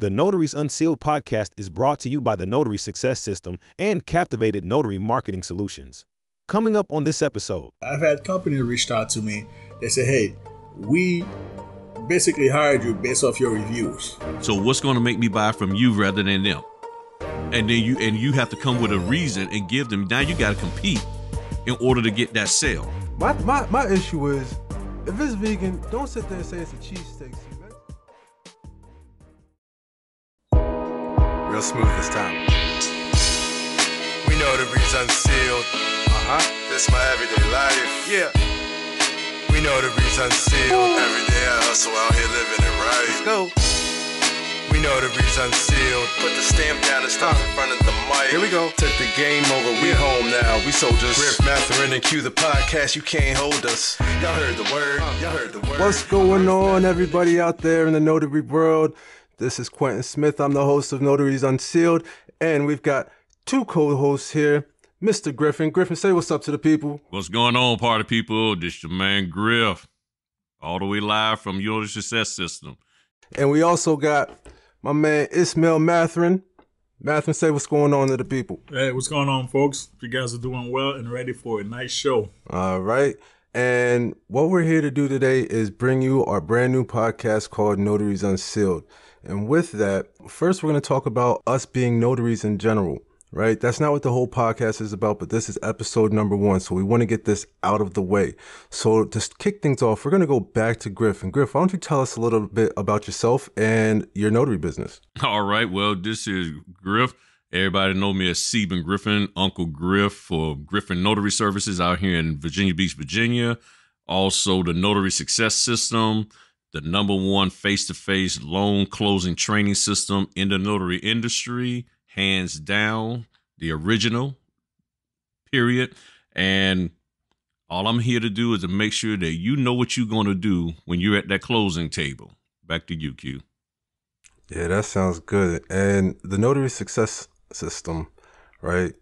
The Notaries Unsealed podcast is brought to you by the Notary Success System and Captivated Notary Marketing Solutions. Coming up on this episode. I've had company reached out to me. They said, hey, we basically hired you based off your reviews. So what's going to make me buy from you rather than them? And then you have to come with a reason and give them. Now you got to compete in order to get that sale. My issue is, if it's vegan, don't sit there and say it's a cheesesteak. Real smooth this time. We know the Notaries Unsealed. This my everyday life. Yeah. We know the Notaries Unsealed. Every day I hustle out here living it right. Let's go. We know the Notaries Unsealed. Put the stamp down and stop in front of the mic. Here we go. Took the game over. We home now. We soldiers. Griff, Mathurin, and Q the podcast. You can't hold us. Y'all heard the word. Y'all heard the word. What's going on, everybody out there in the notary world? This is Quentin Smith. I'm the host of Notaries Unsealed, and we've got two co-hosts here, Mr. Griffin. Griffin, say what's up to the people. What's going on, party people? This is your man, Griff, all the way live from Notary Success System. And we also got my man, Ismael Mathurin. Mathurin, say what's going on to the people. Hey, what's going on, folks? You guys are doing well and ready for a nice show. All right. And what we're here to do today is bring you our brand new podcast called Notaries Unsealed. And with that, first, we're going to talk about us being notaries in general, right? That's not what the whole podcast is about, but this is episode number 1. So we want to get this out of the way. So to kick things off, we're going to go back to Griff. And Griff, why don't you tell us a little bit about yourself and your notary business? All right. Well, this is Griff. Everybody know me as Seven Griffin, Uncle Griff for Griffin Notary Services out here in Virginia Beach, Virginia. Also the Notary Success System, the #1 face-to-face loan closing training system in the notary industry, hands down, the original, period. And all I'm here to do is to make sure that you know what you're going to do when you're at that closing table. Back to you, Q. Yeah, that sounds good. And the Notary Success System, right?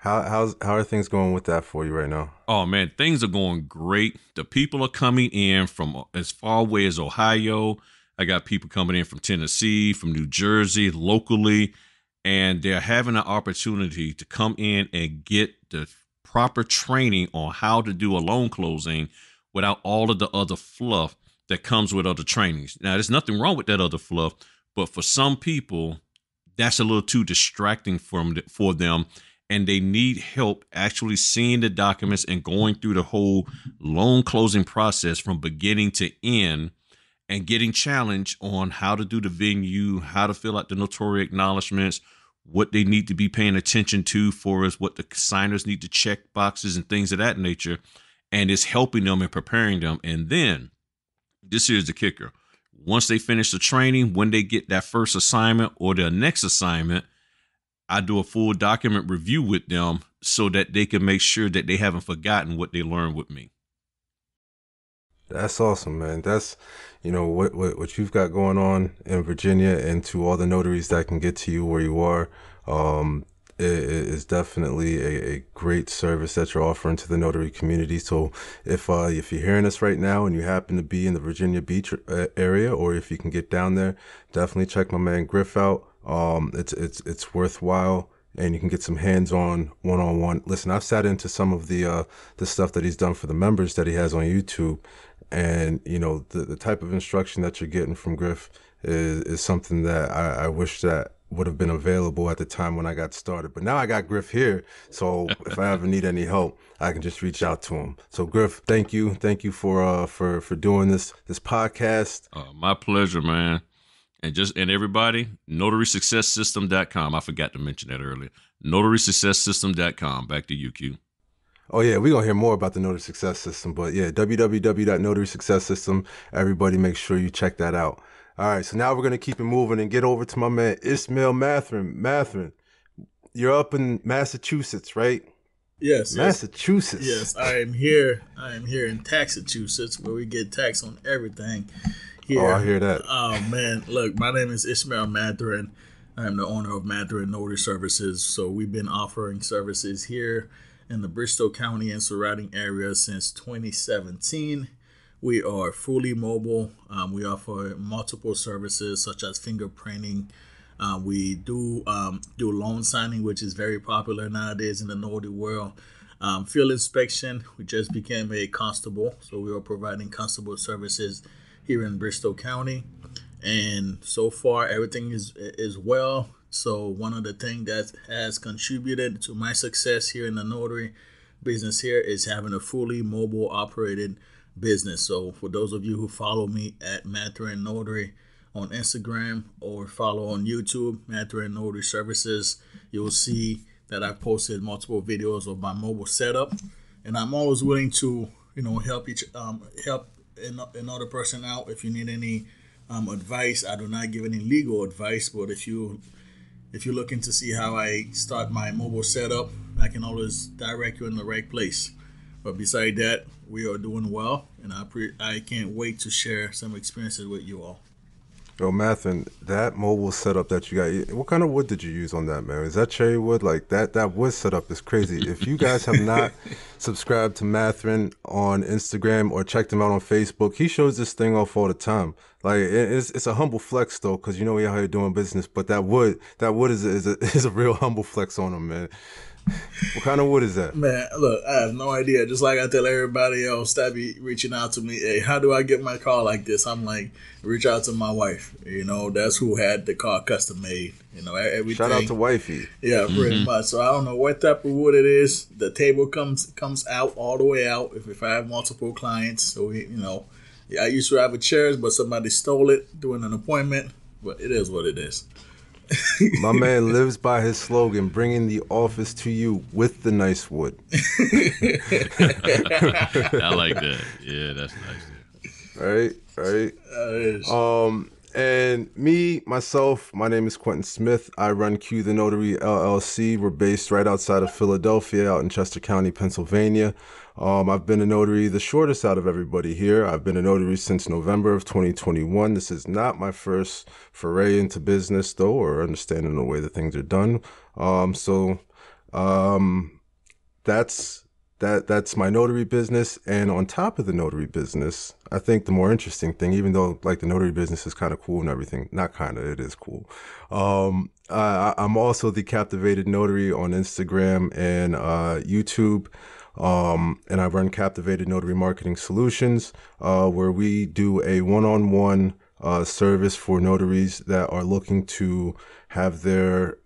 How are things going with that for you right now? Oh, man, things are going great. The people are coming in from as far away as Ohio. I got people coming in from Tennessee, from New Jersey, locally, and they're having an opportunity to come in and get the proper training on how to do a loan closing without all of the other fluff that comes with other trainings. Now, there's nothing wrong with that other fluff, but for some people, that's a little too distracting for them. And they need help actually seeing the documents and going through the whole loan closing process from beginning to end and getting challenged on how to do the venue, how to fill out the notary acknowledgments, what they need to be paying attention to for us, what the signers need to check boxes and things of that nature. And it's helping them and preparing them. And then this is the kicker. Once they finish the training, when they get that first assignment or their next assignment, I do a full document review with them so that they can make sure that they haven't forgotten what they learned with me. That's awesome, man. That's, you know, what you've got going on in Virginia, and to all the notaries that can get to you where you are, is definitely a great service that you're offering to the notary community. So if you're hearing us right now and you happen to be in the Virginia Beach area, or if you can get down there, definitely check my man Griff out. It's worthwhile, and you can get some hands-on, one-on-one. Listen, I've sat into some of the stuff that he's done for the members that he has on YouTube, and you know, the type of instruction that you're getting from Griff is something that I wish that would have been available at the time when I got started. But now I got Griff here, so if I ever need any help, I can just reach out to him. So Griff, thank you for doing this podcast. My pleasure, man. And everybody, NotarySuccessSystem.com. I forgot to mention that earlier. NotarySuccessSystem.com. Back to you, Q. Oh, yeah. We're going to hear more about the Notary Success System. But, yeah, www.NotarySuccessSystem. Everybody make sure you check that out. All right. So now we're going to keep it moving and get over to my man, Ismael Mathurin. Mathurin, you're up in Massachusetts, right? Yes. Massachusetts. Yes, I am here. I am here in Taxachusetts, where we get taxed on everything. Here. Oh, I hear that. Oh, man. Look, my name is Ismael Mathurin. I am the owner of Mathurin Notary Services. So we've been offering services here in the Bristol County and surrounding area since 2017. We are fully mobile. We offer multiple services such as fingerprinting. We do loan signing, which is very popular nowadays in the notary world. Field inspection. We just became a constable, so we are providing constable services here in Bristol County. And so far, everything is well. So one of the things that has contributed to my success here in the notary business here is having a fully mobile operated business. So for those of you who follow me at Mathurin Notary on Instagram or follow on YouTube, Mathurin Notary Services, you'll see that I posted multiple videos of my mobile setup, and I'm always willing to, you know, help another person out. If you need any advice, I do not give any legal advice, but if you're looking to see how I start my mobile setup, I can always direct you in the right place. But beside that, we are doing well, and I can't wait to share some experiences with you all. Yo, Mathurin, that mobile setup that you got, what kind of wood did you use on that, man? Is that cherry wood? Like, that wood setup is crazy. If you guys have not subscribed to Mathurin on Instagram or checked him out on Facebook, he shows this thing off all the time. Like, it's a humble flex, though, because you know how you're doing business, but that wood is a real humble flex on him, man. What kind of wood is that? Man, look, I have no idea. Just like I tell everybody else that be reaching out to me, hey, how do I get my car like this? I'm like, reach out to my wife. You know, that's who had the car custom made. You know, everything. Shout out to wifey. Yeah, pretty much. So I don't know what type of wood it is. The table comes out all the way out if I have multiple clients. So, you know, I used to have a chair, but somebody stole it during an appointment. But it is what it is. My man lives by his slogan, bringing the office to you with the nice wood. I like that. Yeah, that's nice. Right. And my name is Quentin Smith. I run Q the Notary LLC. We're based right outside of Philadelphia, out in Chester County, Pennsylvania. I've been a notary the shortest out of everybody here. I've been a notary since November of 2021. This is not my first foray into business, though, or understanding the way that things are done. That's my notary business. And on top of the notary business, I think the more interesting thing, even though like the notary business is kind of cool and everything, not kind of, it is cool. I'm also the Captivated Notary on Instagram and YouTube. And I run Captivated Notary Marketing Solutions, where we do a one-on-one service for notaries that are looking to have their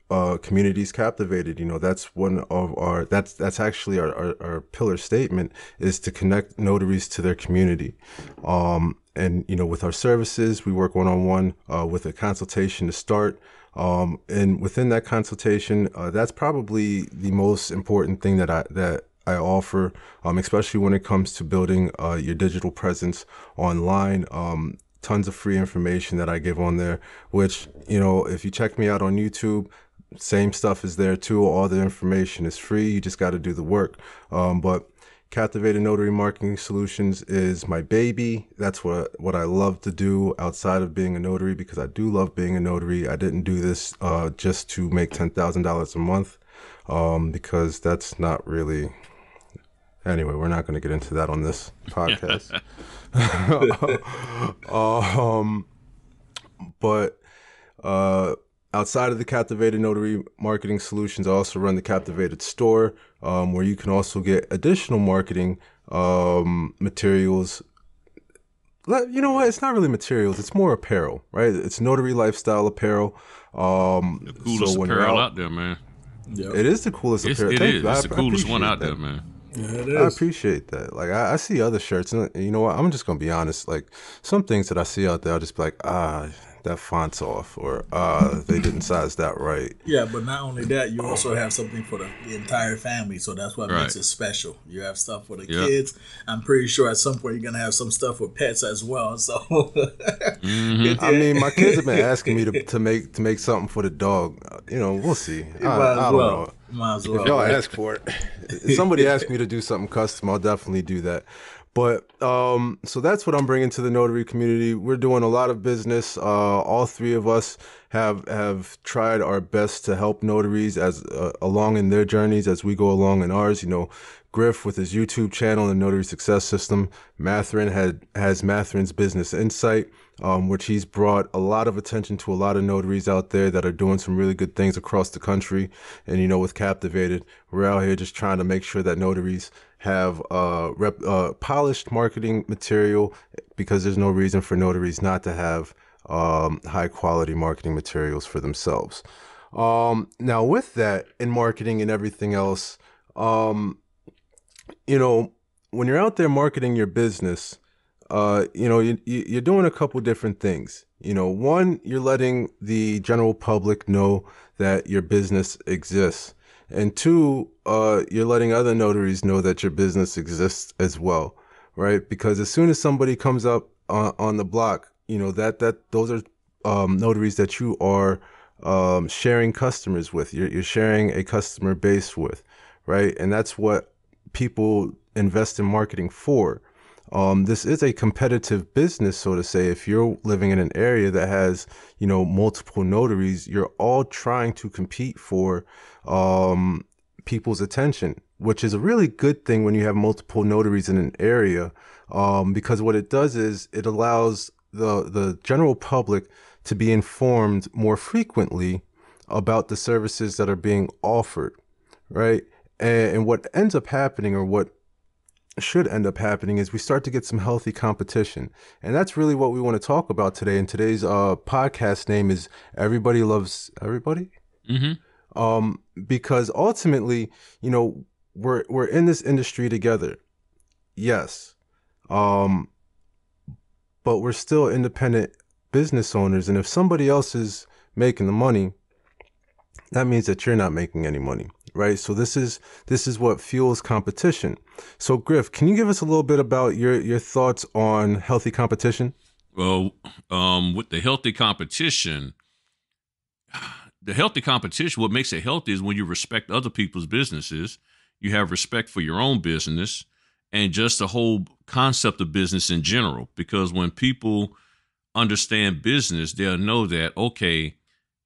communities captivated. You know, that's one of our, that's actually our pillar statement, is to connect notaries to their community. And, you know, with our services, we work one-on-one with a consultation to start. And within that consultation, that's probably the most important thing that I offer, especially when it comes to building your digital presence online. Tons of free information that I give on there, which, you know, if you check me out on YouTube, same stuff is there too. All the information is free. You just got to do the work. But Captivated Notary Marketing Solutions is my baby. That's what I love to do outside of being a notary, because I do love being a notary. I didn't do this just to make $10,000 a month, because that's not really... Anyway, we're not going to get into that on this podcast. But outside of the Captivated Notary Marketing Solutions, I also run the Captivated Store, where you can also get additional marketing materials. You know what? It's not really materials. It's more apparel, right? It's notary lifestyle apparel. The coolest apparel out there, man. Yep. It is the coolest apparel. It is. It's the coolest one out there, man. Yeah, it is. I appreciate that. Like, I see other shirts, and you know what? I'm just gonna be honest. Like, some things that I see out there, I'll just be like, that font's off, or they didn't size that right. Yeah, but not only that, you also have something for the entire family, so that's what makes it special. You have stuff for the kids. I'm pretty sure at some point you're gonna have some stuff for pets as well. So, I mean, my kids have been asking me to make something for the dog. You know, we'll see. I don't know. Might as well. If y'all ask for it. If somebody asked me to do something custom, I'll definitely do that. But so that's what I'm bringing to the notary community. We're doing a lot of business. All three of us have tried our best to help notaries as along in their journeys as we go along in ours. You know, Griff with his YouTube channel and Notary Success System. Mathurin has Mathurin's Business Insight, which he's brought a lot of attention to a lot of notaries out there that are doing some really good things across the country. And, you know, with Captivated, we're out here just trying to make sure that notaries have polished marketing material, because there's no reason for notaries not to have high quality marketing materials for themselves. Now with that, in marketing and everything else, you know, when you're out there marketing your business, you know, you're doing a couple different things. You know, one, you're letting the general public know that your business exists. And two, you're letting other notaries know that your business exists as well, right? Because as soon as somebody comes up on the block, you know, those are notaries that you are sharing customers with. You're sharing a customer base with, right? And that's what people invest in marketing for. This is a competitive business, so to say. If you're living in an area that has, you know, multiple notaries, you're all trying to compete for people's attention, which is a really good thing when you have multiple notaries in an area, because what it does is it allows the general public to be informed more frequently about the services that are being offered, right? And what ends up happening, or what should end up happening, is we start to get some healthy competition. And that's really what we want to talk about today. And today's podcast name is Everybody Loves Everybody. Mm-hmm. Because ultimately, you know, we're in this industry together. Yes. But we're still independent business owners. And if somebody else is making the money, that means that you're not making any money. Right. So this is what fuels competition. So Griff, can you give us a little bit about your thoughts on healthy competition? Well, with the healthy competition, what makes it healthy is when you respect other people's businesses, you have respect for your own business, and just the whole concept of business in general. Because when people understand business, they'll know that, okay,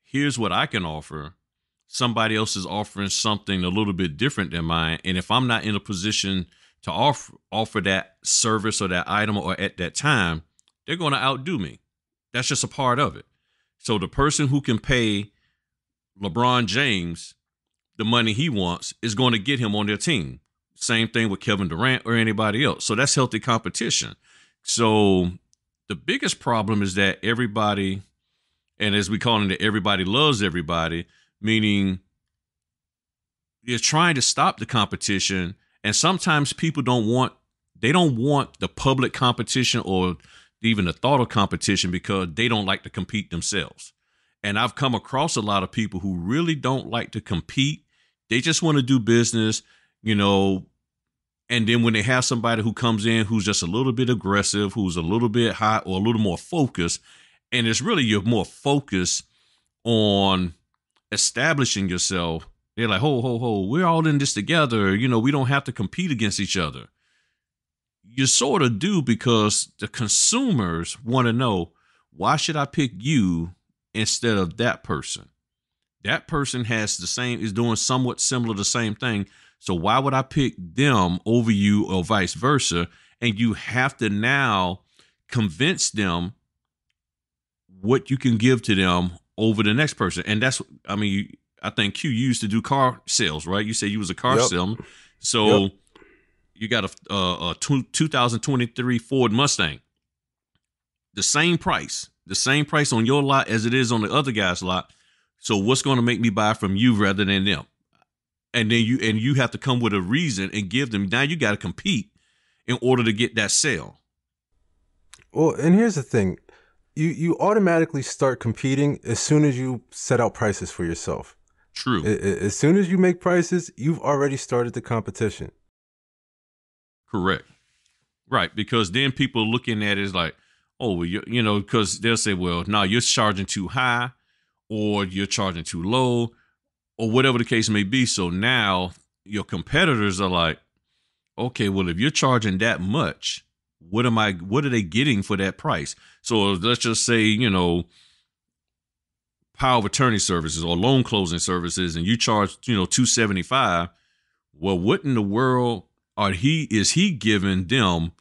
here's what I can offer. Somebody else is offering something a little bit different than mine. And if I'm not in a position to offer that service or that item or at that time, they're going to outdo me. That's just a part of it. So the person who can pay LeBron James the money he wants is going to get him on their team. Same thing with Kevin Durant or anybody else. So that's healthy competition. So the biggest problem is that everybody, and as we call it, everybody loves everybody, meaning you're trying to stop the competition. And sometimes people don't want the public competition or even the thought of competition, because they don't like to compete themselves. And I've come across a lot of people who really don't like to compete. They just want to do business, you know, and then when they have somebody who comes in, who's just a little bit aggressive, who's a little bit hot or a little more focused, and it's really, you're more focused on establishing yourself. They're like, ho, we're all in this together. You know, we don't have to compete against each other. You sort of do, because the consumers want to know, why should I pick you instead of that person? That person is doing somewhat similar, the same thing. So why would I pick them over you, or vice versa? And you have to now convince them what you can give to them over the next person. And that's, I mean, I think Q used to do car sales, right? You said you was a car salesman. So you got a 2023 Ford Mustang. The same price on your lot as it is on the other guy's lot. So what's going to make me buy from you rather than them? And then you have to come with a reason and give them. Now you got to compete in order to get that sale. Well, and here's the thing. You automatically start competing as soon as you set out prices for yourself. True. As soon as you make prices, you've already started the competition. Correct. Right, because then people looking at it is like, oh, well, you know, because they'll say, well, no, you're charging too high, or you're charging too low, or whatever the case may be. So now your competitors are like, okay, well, if you're charging that much, what are they getting for that price? So let's just say, you know, power of attorney services or loan closing services, and you charge, you know, $275. Well, what in the world is he giving them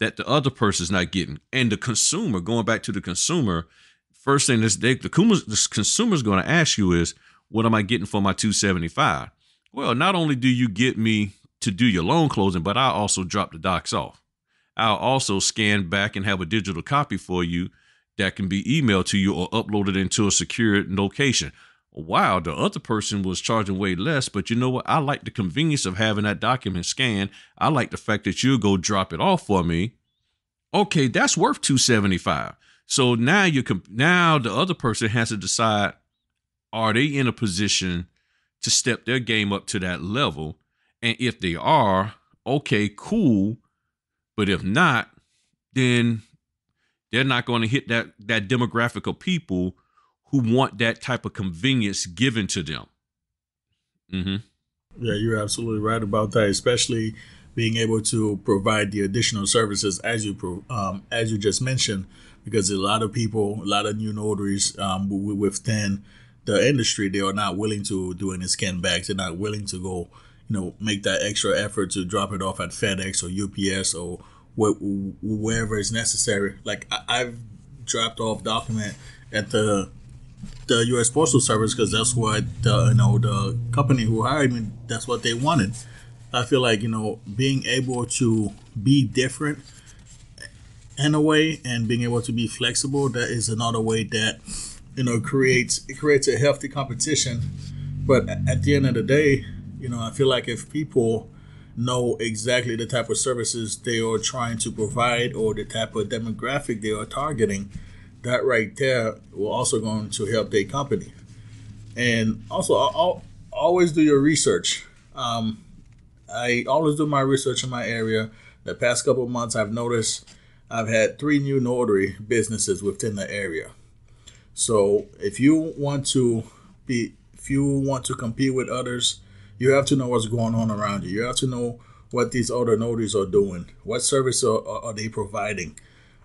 that the other person's not getting? And the consumer, going back to the consumer, first thing the consumer's going to ask you is, what am I getting for my $275? Well, not only do you get me to do your loan closing, but I also drop the docs off. I'll also scan back and have a digital copy for you that can be emailed to you or uploaded into a secured location. Wow, the other person was charging way less, but you know what? I like the convenience of having that document scanned. I like the fact that you'll go drop it off for me. Okay, that's worth $275. So now now the other person has to decide, are they in a position to step their game up to that level? And if they are, okay, cool. But if not, then they're not going to hit that demographic of people who want that type of convenience given to them. Mm-hmm. Yeah, you're absolutely right about that, especially being able to provide the additional services as you just mentioned, because a lot of people, a lot of new notaries within the industry, they are not willing to do any scan backs. They're not willing to go, you know, make that extra effort to drop it off at FedEx or UPS or wherever is necessary. Like I've dropped off document at the U.S. Postal Service because that's what the company who hired me, that's what they wanted. I feel like, you know, being able to be different in a way and being able to be flexible, that is another way that, you know, creates a healthy competition. But at the end of the day, you know, I feel like if people know exactly the type of services they are trying to provide or the type of demographic they are targeting, that right there will also going to help their company. And also, I'll always do your research. I always do my research in my area. The past couple of months, I've noticed I've had 3 new notary businesses within the area. So if you want to compete with others, you have to know what's going on around you. You have to know what these other notaries are doing. What service are they providing?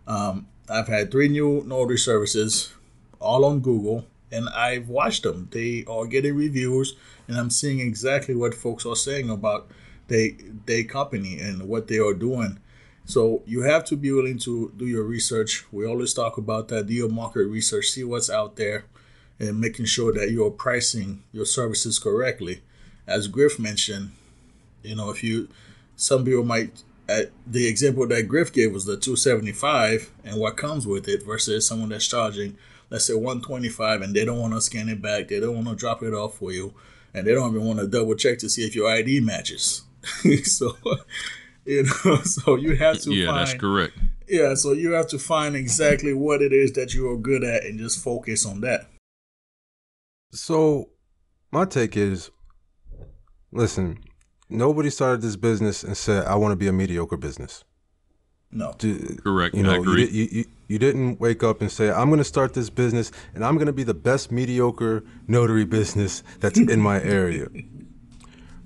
I've had 3 new notary services, all on Google, and I've watched them. They are getting reviews, and I'm seeing exactly what folks are saying about their company and what they are doing. So you have to be willing to do your research. We always talk about that. Do your market research, see what's out there, and making sure that you're pricing your services correctly. As Griff mentioned, you know, some people might, the example that Griff gave was the $275 and what comes with it versus someone that's charging, let's say $125, and they don't want to scan it back, they don't want to drop it off for you, and they don't even want to double check to see if your ID matches. So, you know, so you have to find. Yeah, that's correct. Yeah, so you have to find exactly what it is that you are good at and just focus on that. So my take is, listen, nobody started this business and said, I want to be a mediocre business. No. Correct. You know, I agree. You didn't wake up and say, I'm going to start this business and I'm going to be the best mediocre notary business that's in my area.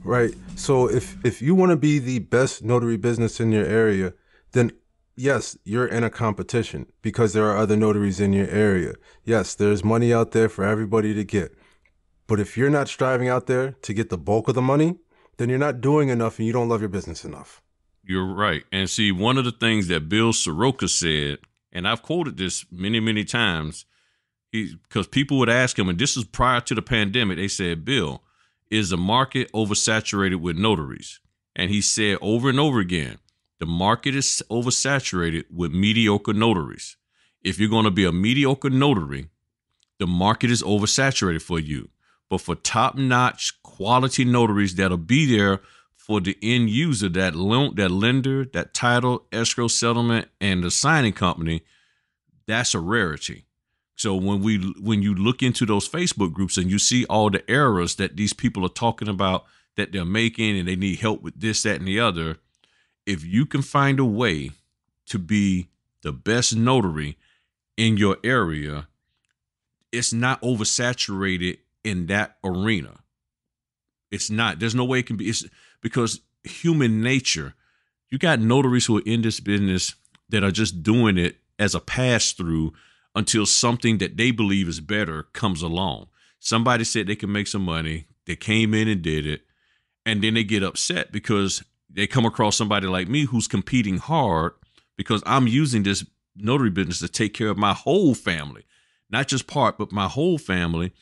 Right? So if you want to be the best notary business in your area, then yes, you're in a competition because there are other notaries in your area. Yes, there's money out there for everybody to get. But if you're not striving out there to get the bulk of the money, then you're not doing enough and you don't love your business enough. You're right. And see, one of the things that Bill Soroka said, and I've quoted this many, many times, because people would ask him, and this is prior to the pandemic, they said, Bill, is the market oversaturated with notaries? And he said over and over again, the market is oversaturated with mediocre notaries. If you're going to be a mediocre notary, the market is oversaturated for you. But for top-notch quality notaries that'll be there for the end user, that lender, that title, escrow, settlement, and the signing company, that's a rarity. So when you look into those Facebook groups and you see all the errors that these people are talking about that they're making and they need help with this, that, and the other, if you can find a way to be the best notary in your area, it's not oversaturated in that arena. It's not. There's no way it can be. It's because human nature, you got notaries who are in this business that are just doing it as a pass through until something that they believe is better comes along. Somebody said they can make some money. They came in and did it. And then they get upset because they come across somebody like me who's competing hard because I'm using this notary business to take care of my whole family, not just part, but my whole family.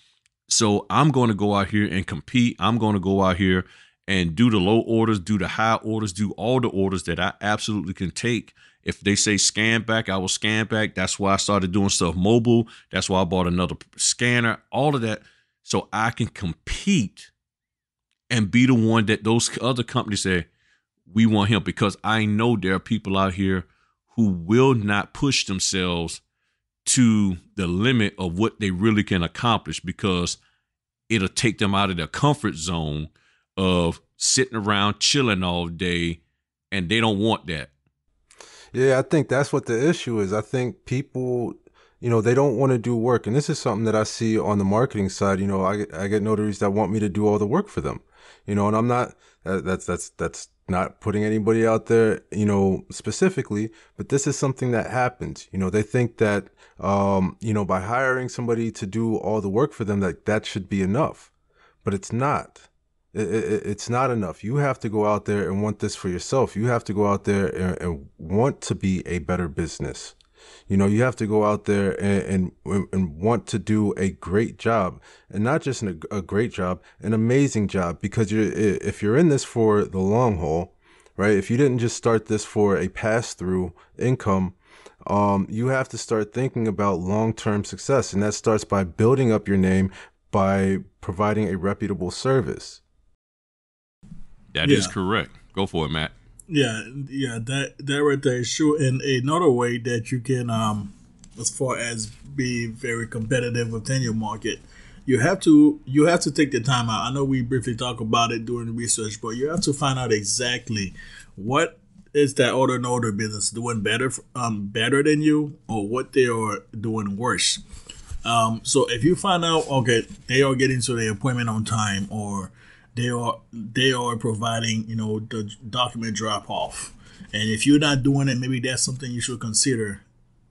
So I'm going to go out here and compete. I'm going to go out here and do the low orders, do the high orders, do all the orders that I absolutely can take. If they say scan back, I will scan back. That's why I started doing stuff mobile. That's why I bought another scanner, all of that. So I can compete and be the one that those other companies say, we want him, because I know there are people out here who will not push themselves to the limit of what they really can accomplish because it'll take them out of their comfort zone of sitting around chilling all day, and they don't want that. Yeah, I think that's what the issue is. I think people, you know, they don't want to do work. And this is something that I see on the marketing side. You know, I get notaries that want me to do all the work for them, you know, and I'm not, that's not putting anybody out there, you know, specifically, but this is something that happens. You know, they think that, you know, by hiring somebody to do all the work for them, that should be enough, but it's not. It's not enough. You have to go out there and want this for yourself. You have to go out there and want to be a better business. You know, you have to go out there and want to do a great job, and not just a great job, an amazing job, because if you're in this for the long haul, right? If you didn't just start this for a pass-through income, you have to start thinking about long-term success. And that starts by building up your name by providing a reputable service. That is correct. Go for it, Matt. Yeah, that right there is true. And another way that you can, as far as be very competitive within your market, you have to take the time out. I know we briefly talked about it during the research, but you have to find out exactly what is that other notary business doing better than you, or what they are doing worse. So if you find out, okay, they are getting to their appointment on time, or they are providing, you know, the document drop off. And if you're not doing it, maybe that's something you should consider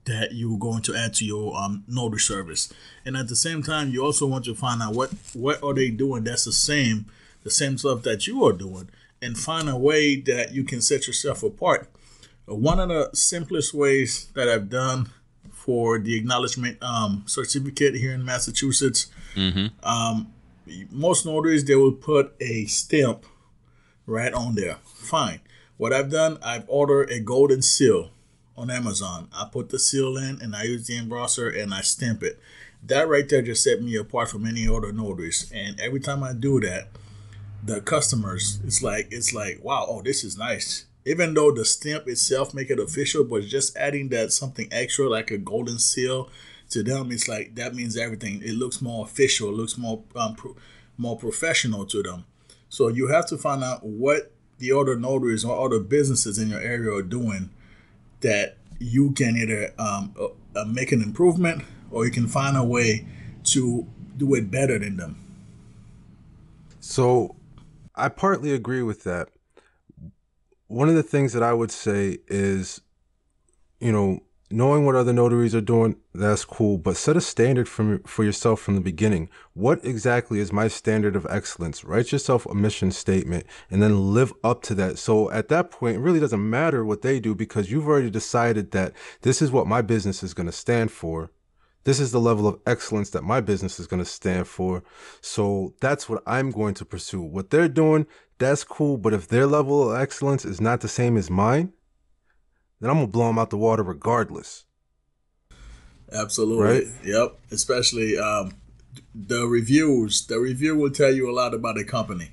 that you're going to add to your notary service. And at the same time, you also want to find out what are they doing that's the same stuff that you are doing, and find a way that you can set yourself apart. One of the simplest ways that I've done for the acknowledgement certificate here in Massachusetts, most notaries, they will put a stamp right on there. Fine. What I've done, I've ordered a golden seal on Amazon. I put the seal in and I use the embrosser and I stamp it. That right there just set me apart from any other notaries. And every time I do that, the customers, it's like, wow, oh, this is nice. Even though the stamp itself make it official, but just adding that something extra like a golden seal to them, it's like that means everything. It looks more official. It looks more more professional to them. So you have to find out what the other notaries or other businesses in your area are doing that you can either make an improvement, or you can find a way to do it better than them. So I partly agree with that. One of the things that I would say is, you know, knowing what other notaries are doing, that's cool, but set a standard for yourself from the beginning. What exactly is my standard of excellence? Write yourself a mission statement and then live up to that. So at that point, it really doesn't matter what they do, because you've already decided that this is what my business is going to stand for. This is the level of excellence that my business is going to stand for. So that's what I'm going to pursue. What they're doing, that's cool, but if their level of excellence is not the same as mine, then I'm going to blow them out the water regardless. Absolutely. Right? Yep. Especially the reviews. The review will tell you a lot about a company.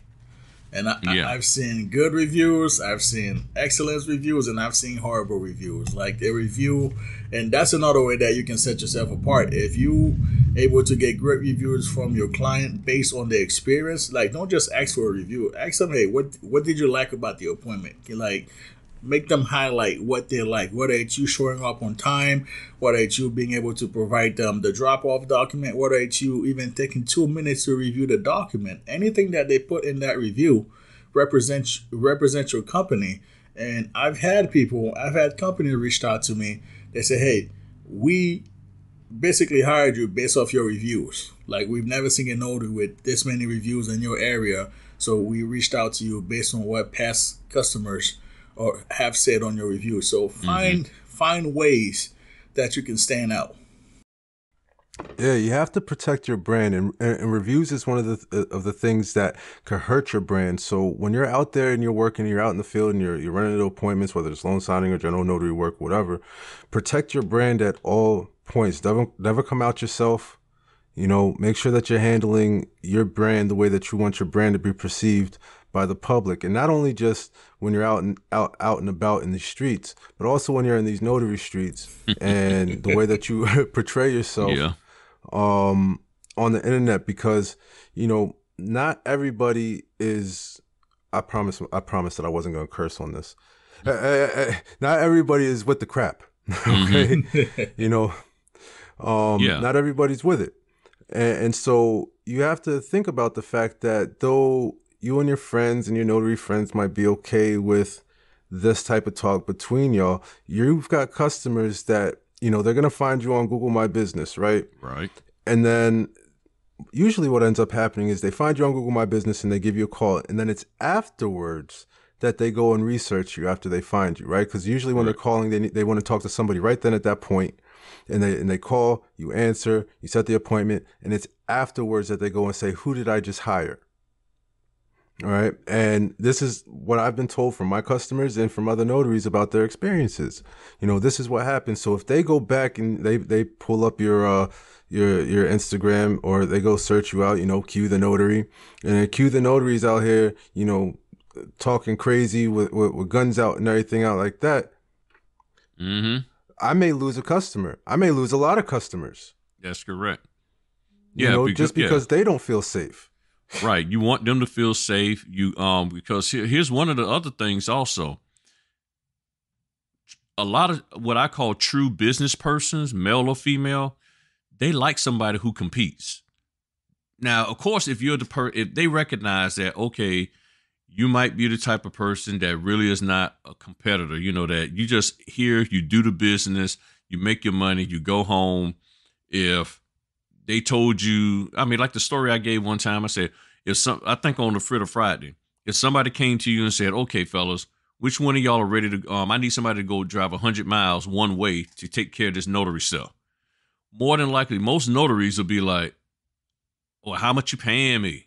And I've seen good reviews. I've seen excellent reviews, and I've seen horrible reviews. Like a review, and that's another way that you can set yourself apart. If you're able to get great reviews from your client based on their experience, like don't just ask for a review. Ask them, hey, what did you like about the appointment? Like, make them highlight what they like, whether it's you showing up on time, whether it's you being able to provide them the drop-off document, whether it's you even taking 2 minutes to review the document. Anything that they put in that review represents your company And I've had companies reached out to me. They say, hey, we basically hired you based off your reviews. Like, we've never seen a notary with this many reviews in your area. So we reached out to you based on what past customers or have said on your review. So find ways that you can stand out. Yeah, you have to protect your brand, and reviews is one of the things that could hurt your brand. So when you're out there and you're working, you're out in the field and you're running into appointments, whether it's loan signing or general notary work, whatever, protect your brand at all points. Never come out yourself. You know, make sure that you're handling your brand the way that you want your brand to be perceived by the public, and not only just when you're out and about in the streets, but also when you're in these notary streets and the way that you portray yourself. Yeah. On the internet, because, you know, not everybody is, I promise that I wasn't going to curse on this. Not everybody is with the crap. Okay. You know, not everybody's with it. And so you have to think about the fact that though you and your friends and your notary friends might be okay with this type of talk between y'all, you've got customers that, you know, they're going to find you on Google My Business, right? Right. And then usually what ends up happening is they find you on Google My Business and they give you a call. And then it's afterwards that they go and research you after they find you, right? Because usually when they're calling, they want to talk to somebody right then at that point. And they call, you answer, you set the appointment, and it's afterwards that they go and say, who did I just hire? All right. And this is what I've been told from my customers and from other notaries about their experiences. You know, this is what happens. So if they go back and they pull up your Instagram, or they go search you out, you know, Q the Notary, and Q the Notary's out here, you know, talking crazy with guns out and everything out like that. Mm-hmm. I may lose a customer. I may lose a lot of customers. That's correct. Yeah. You know, because they don't feel safe. Right. You want them to feel safe. You because here's one of the other things also. A lot of what I call true business persons, male or female, they like somebody who competes. Now, of course, if you're if they recognize that, okay, you might be the type of person that really is not a competitor, you know, that you just here, you do the business, you make your money, you go home. If they told you, I mean, like the story I gave one time, I said, I think on the Fritter Friday, if somebody came to you and said, okay, fellas, which one of y'all are ready to, I need somebody to go drive 100 miles one way to take care of this notary stuff. More than likely, most notaries will be like, well, how much you paying me?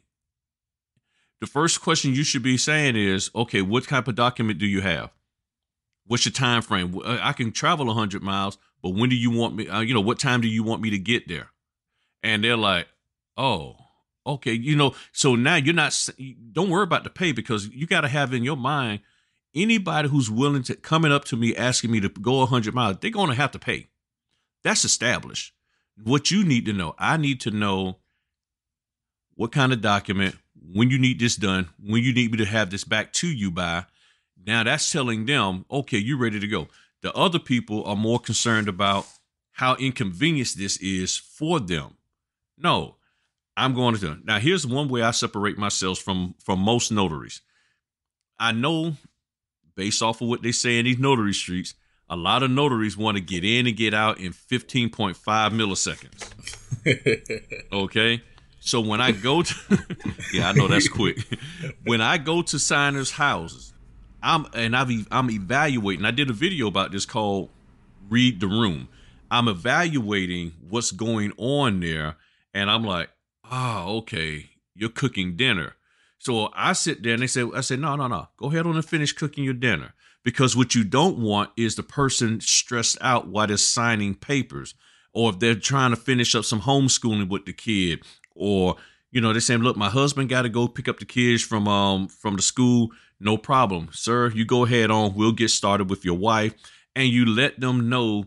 The first question you should be saying is, okay, what type of document do you have? What's your time frame? I can travel 100 miles, but when do you want me, you know, what time do you want me to get there? And they're like, oh, okay. You know, so now don't worry about the pay, because you got to have in your mind, anybody who's willing to coming up to me, asking me to go 100 miles, they're going to have to pay. That's established. What you need to know, I need to know what kind of document, when you need this done, when you need me to have this back to you by. Now that's telling them, okay, you're ready to go. The other people are more concerned about how inconvenienced this is for them. No, I'm going to do it. Now, here's one way I separate myself from most notaries. I know, based off of what they say in these notary streets, a lot of notaries want to get in and get out in 15.5 milliseconds. Okay? So when I go to... yeah, I know that's quick. When I go to signers' houses, I'm evaluating. I did a video about this called Read the Room. I'm evaluating what's going on there. And I'm like, oh, okay, you're cooking dinner. So I sit there and I said, no, go ahead on and finish cooking your dinner. Because what you don't want is the person stressed out while they're signing papers, or if they're trying to finish up some homeschooling with the kid, or, you know, they're saying, look, my husband got to go pick up the kids from the school. No problem, sir. You go ahead on. We'll get started with your wife. And you let them know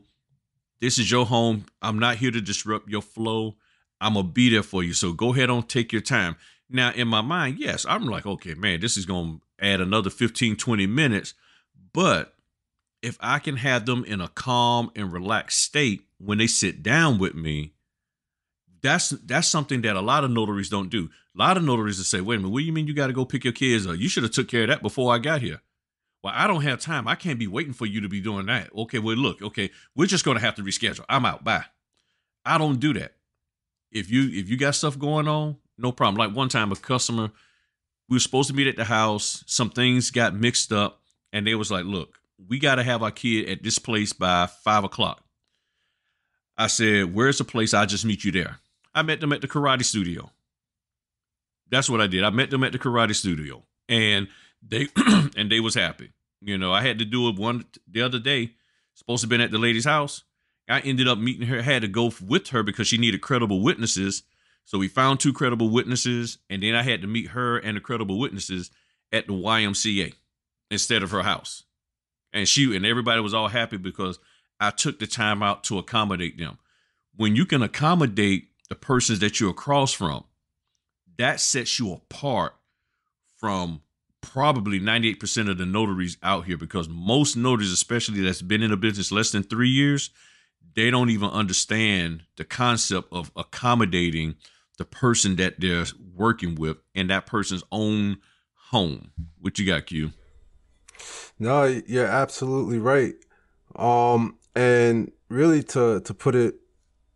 this is your home. I'm not here to disrupt your flow. I'm going to be there for you. So go ahead on, take your time. Now, in my mind, yes, I'm like, okay, man, this is going to add another 15, 20 minutes. But if I can have them in a calm and relaxed state when they sit down with me, that's something that a lot of notaries don't do. A lot of notaries will say, wait a minute, what do you mean you got to go pick your kids up? You should have took care of that before I got here. Well, I don't have time. I can't be waiting for you to be doing that. Okay, well, look, okay, we're just going to have to reschedule. I'm out. Bye. I don't do that. If you got stuff going on, no problem. Like one time a customer, we were supposed to meet at the house. Some things got mixed up and they was like, look, we got to have our kid at this place by 5 o'clock. I said, where's the place? I'll just meet you there. I met them at the karate studio. That's what I did. I met them at the karate studio and they, and they was happy. You know, I had to do it the other day, supposed to been at the lady's house. I ended up meeting her, had to go with her because she needed credible witnesses. So we found two credible witnesses and then I had to meet her and the credible witnesses at the YMCA instead of her house. And everybody was all happy because I took the time out to accommodate them. When you can accommodate the persons that you're across from, that sets you apart from probably 98% of the notaries out here, because most notaries, especially that's been in a business less than 3 years, they don't even understand the concept of accommodating the person that they're working with in that person's own home. What you got, Q? No, you're absolutely right. And really to put it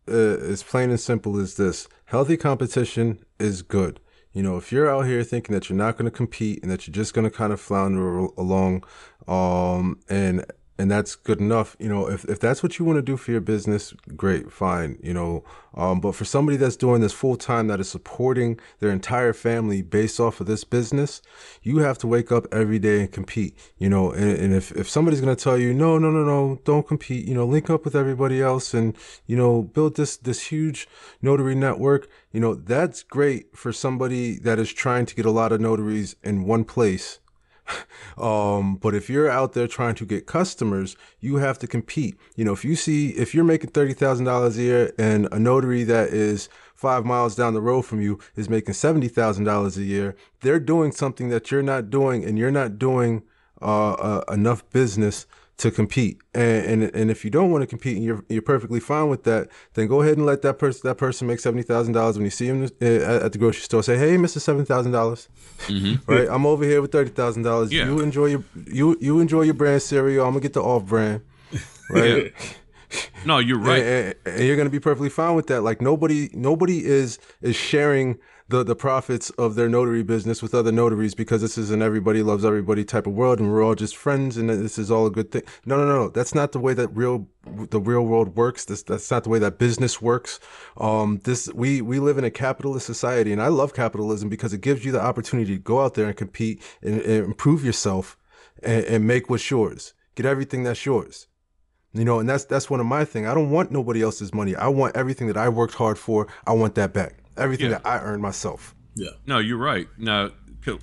as plain and simple as this, healthy competition is good. You know, if you're out here thinking that you're not going to compete and that you're just going to kind of flounder along, and that's good enough. You know, if that's what you want to do for your business, great, fine. You know, but for somebody that's doing this full time, that is supporting their entire family based off of this business, you have to wake up every day and compete, you know, and if somebody's going to tell you, no, don't compete, you know, link up with everybody else and, you know, build this huge notary network, you know, that's great for somebody that is trying to get a lot of notaries in one place. But if you're out there trying to get customers, you have to compete. You know, if you're making $30,000 a year and a notary that is 5 miles down the road from you is making $70,000 a year, they're doing something that you're not doing, and you're not doing enough business to compete. And if you don't want to compete and you're perfectly fine with that, then go ahead and let that person make $70,000. When you see him at the grocery store, say, hey, Mr. $7,000, mm-hmm. Right? I'm over here with $30,000. Yeah. You enjoy your brand cereal. I'm gonna get the off brand, right? Yeah. No, you're right. And you're gonna be perfectly fine with that. Like nobody is sharing the profits of their notary business with other notaries, because this is an everybody loves everybody type of world and we're all just friends and this is all a good thing. No, that's not the way that the real world works. That's not the way that business works. We live in a capitalist society, and I love capitalism because it gives you the opportunity to go out there and compete and improve yourself and make what's yours. Get everything that's yours. You know, and that's one of my thing. I don't want nobody else's money. I want everything that I worked hard for. I want that back. Everything that I earned myself. Yeah. No, you're right. Now,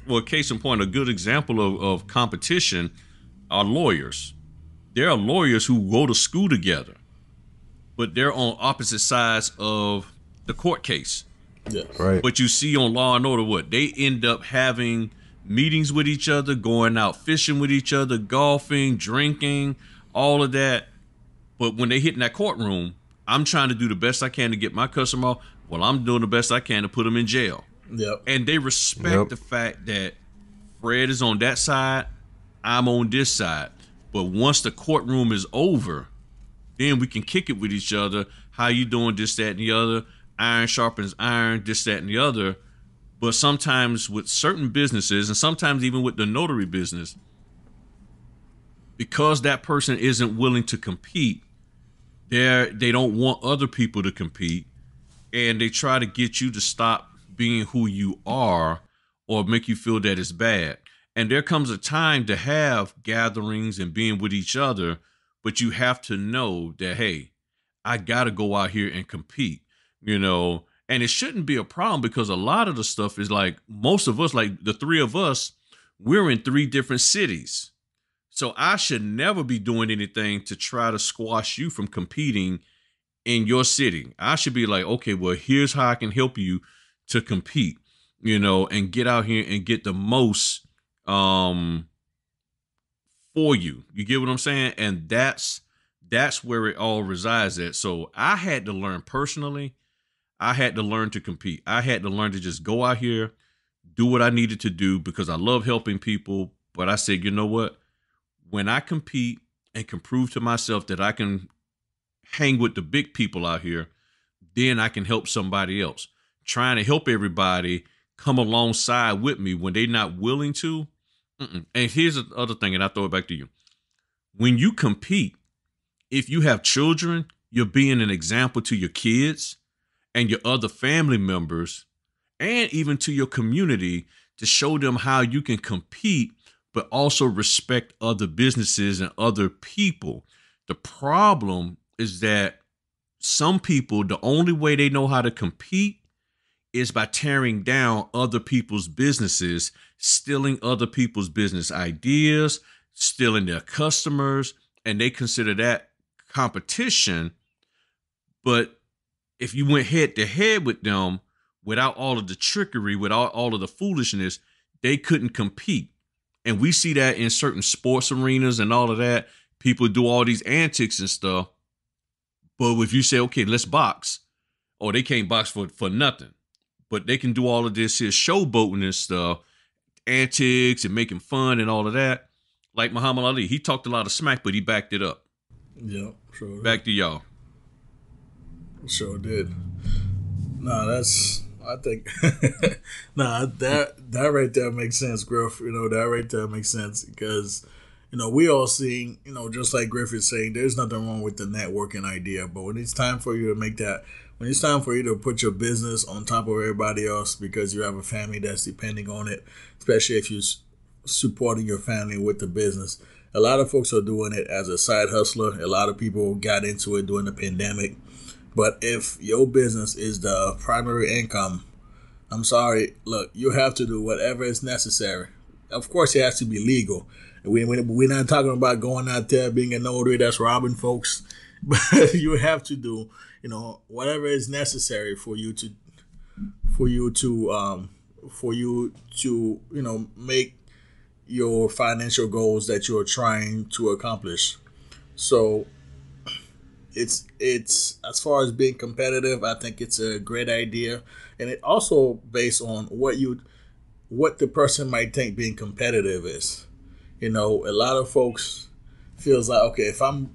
well, case in point, a good example of competition are lawyers. There are lawyers who go to school together, but they're on opposite sides of the court case. Yeah. Right. But you see on Law and Order what? They end up having meetings with each other, going out fishing with each other, golfing, drinking, all of that. But when they hit in that courtroom, I'm trying to do the best I can to get my customer off. Well, I'm doing the best I can to put them in jail. Yep. And they respect the fact that Fred is on that side, I'm on this side. But once the courtroom is over, then we can kick it with each other. How you doing, this, that, and the other. Iron sharpens iron, this, that, and the other. But sometimes with certain businesses, and sometimes even with the notary business, because that person isn't willing to compete, they don't want other people to compete. And they try to get you to stop being who you are or make you feel that it's bad. And there comes a time to have gatherings and being with each other, but you have to know that, hey, I got to go out here and compete, you know, and it shouldn't be a problem, because a lot of the stuff is like most of us, like the three of us, we're in three different cities. So I should never be doing anything to try to squash you from competing in your city. I should be like, okay, well, here's how I can help you to compete, you know, and get out here and get the most for you. You get what I'm saying? And that's where it all resides at. So I had to learn personally. I had to learn to compete. I had to learn to just go out here, do what I needed to do, because I love helping people. But I said, you know what? when I compete and can prove to myself that I can hang with the big people out here, then I can help somebody else. Trying to help everybody come alongside with me when they're not willing to. And here's the other thing, and I throw it back to you. When you compete, if you have children, you're being an example to your kids and your other family members and even to your community to show them how you can compete, but also respect other businesses and other people. The problem is that some people, the only way they know how to compete is by tearing down other people's businesses, stealing other people's business ideas, stealing their customers, and they consider that competition. But if you went head to head with them without all of the trickery, without all of the foolishness, they couldn't compete. And we see that in certain sports arenas and all of that. People do all these antics and stuff. But if you say, okay, let's box, or they can't box for nothing, but they can do all of this here showboating and stuff, antics and making fun and all of that. Like Muhammad Ali, he talked a lot of smack, but he backed it up. Yeah, sure. Back to y'all. Sure did. Nah, that right there makes sense, Griff. You know, that right there makes sense because, you know, we all seeing, you know, just like Griff is saying, there's nothing wrong with the networking idea. But when it's time for you to make that, when it's time for you to put your business on top of everybody else because you have a family that's depending on it, especially if you're supporting your family with the business. A lot of folks are doing it as a side hustler. A lot of people got into it during the pandemic. But if your business is the primary income, I'm sorry, look, you have to do whatever is necessary. Of course, it has to be legal. We're not talking about going out there being a notary that's robbing folks. But you have to do, you know, whatever is necessary for you to you know, make your financial goals that you're trying to accomplish. So it's as far as being competitive, I think it's a great idea. And it also based on what the person might think being competitive is. You know, a lot of folks feels like, okay, if I'm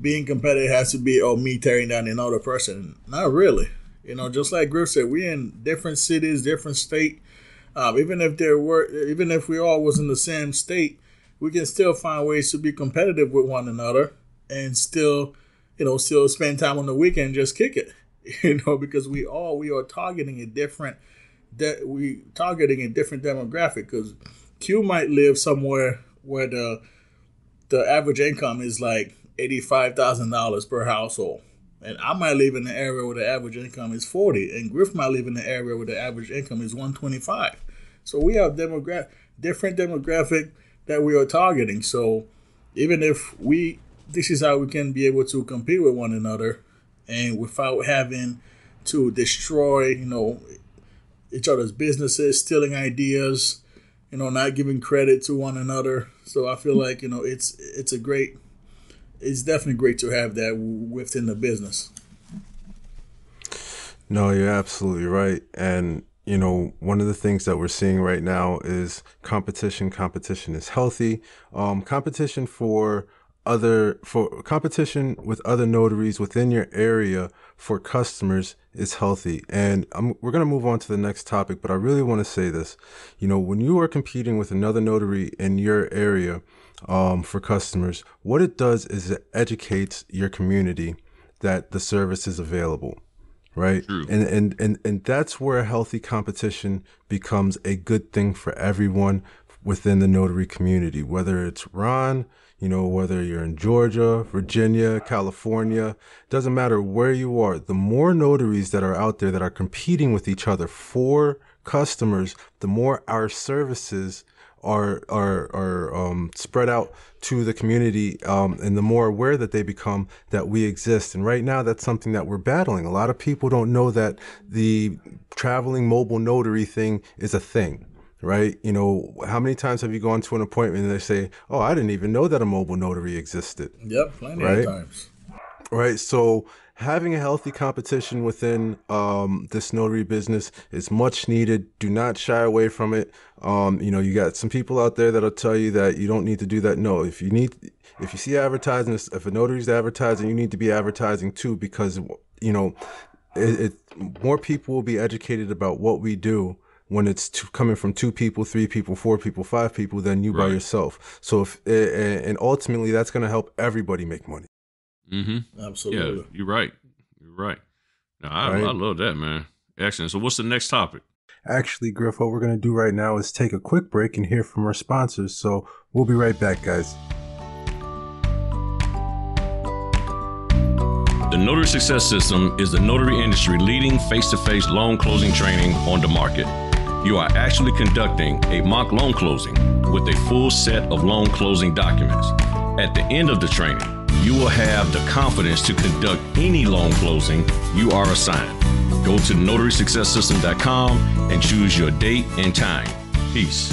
being competitive, it has to be, oh, me tearing down another person. Not really. You know, just like Griff said, we're in different cities, different states. Even if we all was in the same state, we can still find ways to be competitive with one another and still, you know, still spend time on the weekend, just kick it, you know, because we are targeting a different demographic because Q might live somewhere where the average income is like $85,000 per household. And I might live in the area where the average income is $40,000, and Griff might live in the area where the average income is $125,000. So we have different demographic that we are targeting. So even if this is how we can be able to compete with one another, and without having to destroy, you know, each other's businesses, stealing ideas, you know, not giving credit to one another. So I feel like, you know, it's definitely great to have that within the business. No, you're absolutely right. And, you know, one of the things that we're seeing right now is competition. Competition is healthy. Competition with other notaries within your area for customers is healthy. And we're going to move on to the next topic, but I really want to say this. You know, when you are competing with another notary in your area, for customers, what it does is it educates your community that the service is available, right? True. And that's where healthy competition becomes a good thing for everyone within the notary community, whether it's Ron, you know, whether you're in Georgia, Virginia, California, doesn't matter where you are. The more notaries that are out there that are competing with each other for customers, the more our services are spread out to the community, and the more aware that they become that we exist. And right now, that's something that we're battling. A lot of people don't know that the traveling mobile notary thing is a thing, right? You know, how many times have you gone to an appointment and they say, "Oh, I didn't even know that a mobile notary existed." Yep, plenty of times. Right. So having a healthy competition within this notary business is much needed. Do not shy away from it. You know, you got some people out there that'll tell you that you don't need to do that. No, if you see advertising, if a notary's advertising, you need to be advertising too, because, you know, more people will be educated about what we do when it's coming from two people, three people, four people, five people, than you by yourself. So and ultimately that's going to help everybody make money. Mm-hmm. Absolutely. Yeah, you're right. You're right. No, I love that, man. Excellent. So what's the next topic? Actually, Griff, what we're going to do right now is take a quick break and hear from our sponsors. So we'll be right back, guys. The Notary Success System is the notary industry leading face-to-face loan closing training on the market. You are actually conducting a mock loan closing with a full set of loan closing documents. At the end of the training, you will have the confidence to conduct any loan closing you are assigned. Go to notarysuccesssystem.com and choose your date and time. Peace.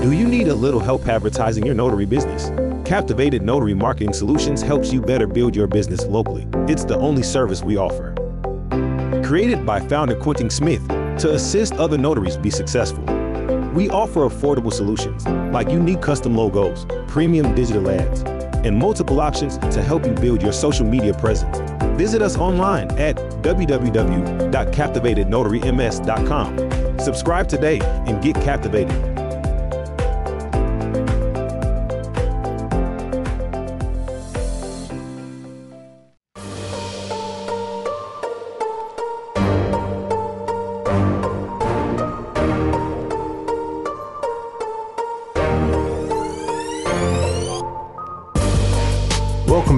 Do you need a little help advertising your notary business? Captivated Notary Marketing Solutions helps you better build your business locally. It's the only service we offer. Created by founder Quentin Smith to assist other notaries be successful. We offer affordable solutions like unique custom logos, premium digital ads, and multiple options to help you build your social media presence. Visit us online at www.captivatednotaryms.com. Subscribe today and get captivated.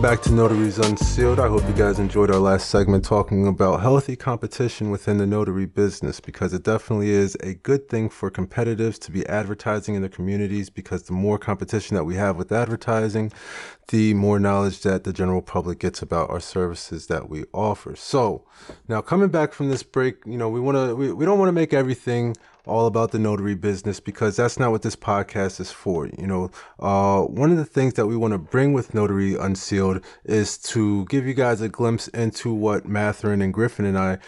Back to Notaries Unsealed. I hope you guys enjoyed our last segment talking about healthy competition within the notary business, because it definitely is a good thing for competitors to be advertising in their communities, because the more competition that we have with advertising, the more knowledge that the general public gets about our services that we offer. So now, coming back from this break, you know, we don't want to make everything all about the notary business, because that's not what this podcast is for. You know, one of the things that we want to bring with Notary Unsealed is to give you guys a glimpse into what Mathurin and Griffin and I,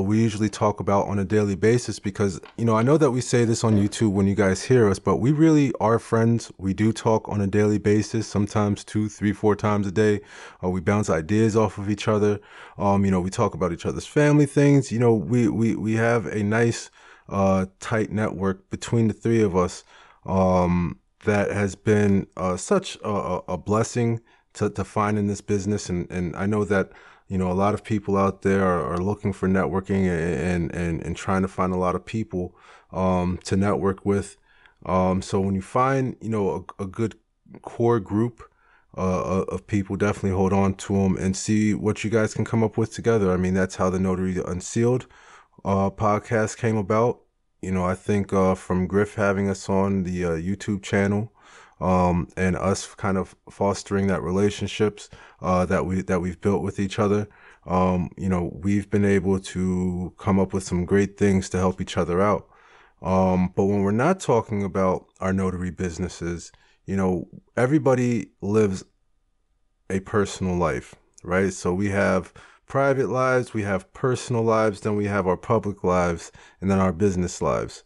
we usually talk about on a daily basis, because, you know, I know that we say this on YouTube when you guys hear us, but we really are friends. We do talk on a daily basis, sometimes 2, 3, 4 times a day. We bounce ideas off of each other. You know, we talk about each other's family things. You know, we have a nice, tight network between the three of us that has been such a blessing to find in this business. And I know that, you know, a lot of people out there are looking for networking and trying to find a lot of people to network with. So when you find, you know, a good core group of people, definitely hold on to them and see what you guys can come up with together. I mean, that's how the Notary Unsealed podcast came about. You know, I think from Griff having us on the YouTube channel and us kind of fostering that relationships that we've built with each other, you know, we've been able to come up with some great things to help each other out. But when we're not talking about our notary businesses, you know, everybody lives a personal life, right? So we have private lives, we have personal lives, then we have our public lives, and then our business lives,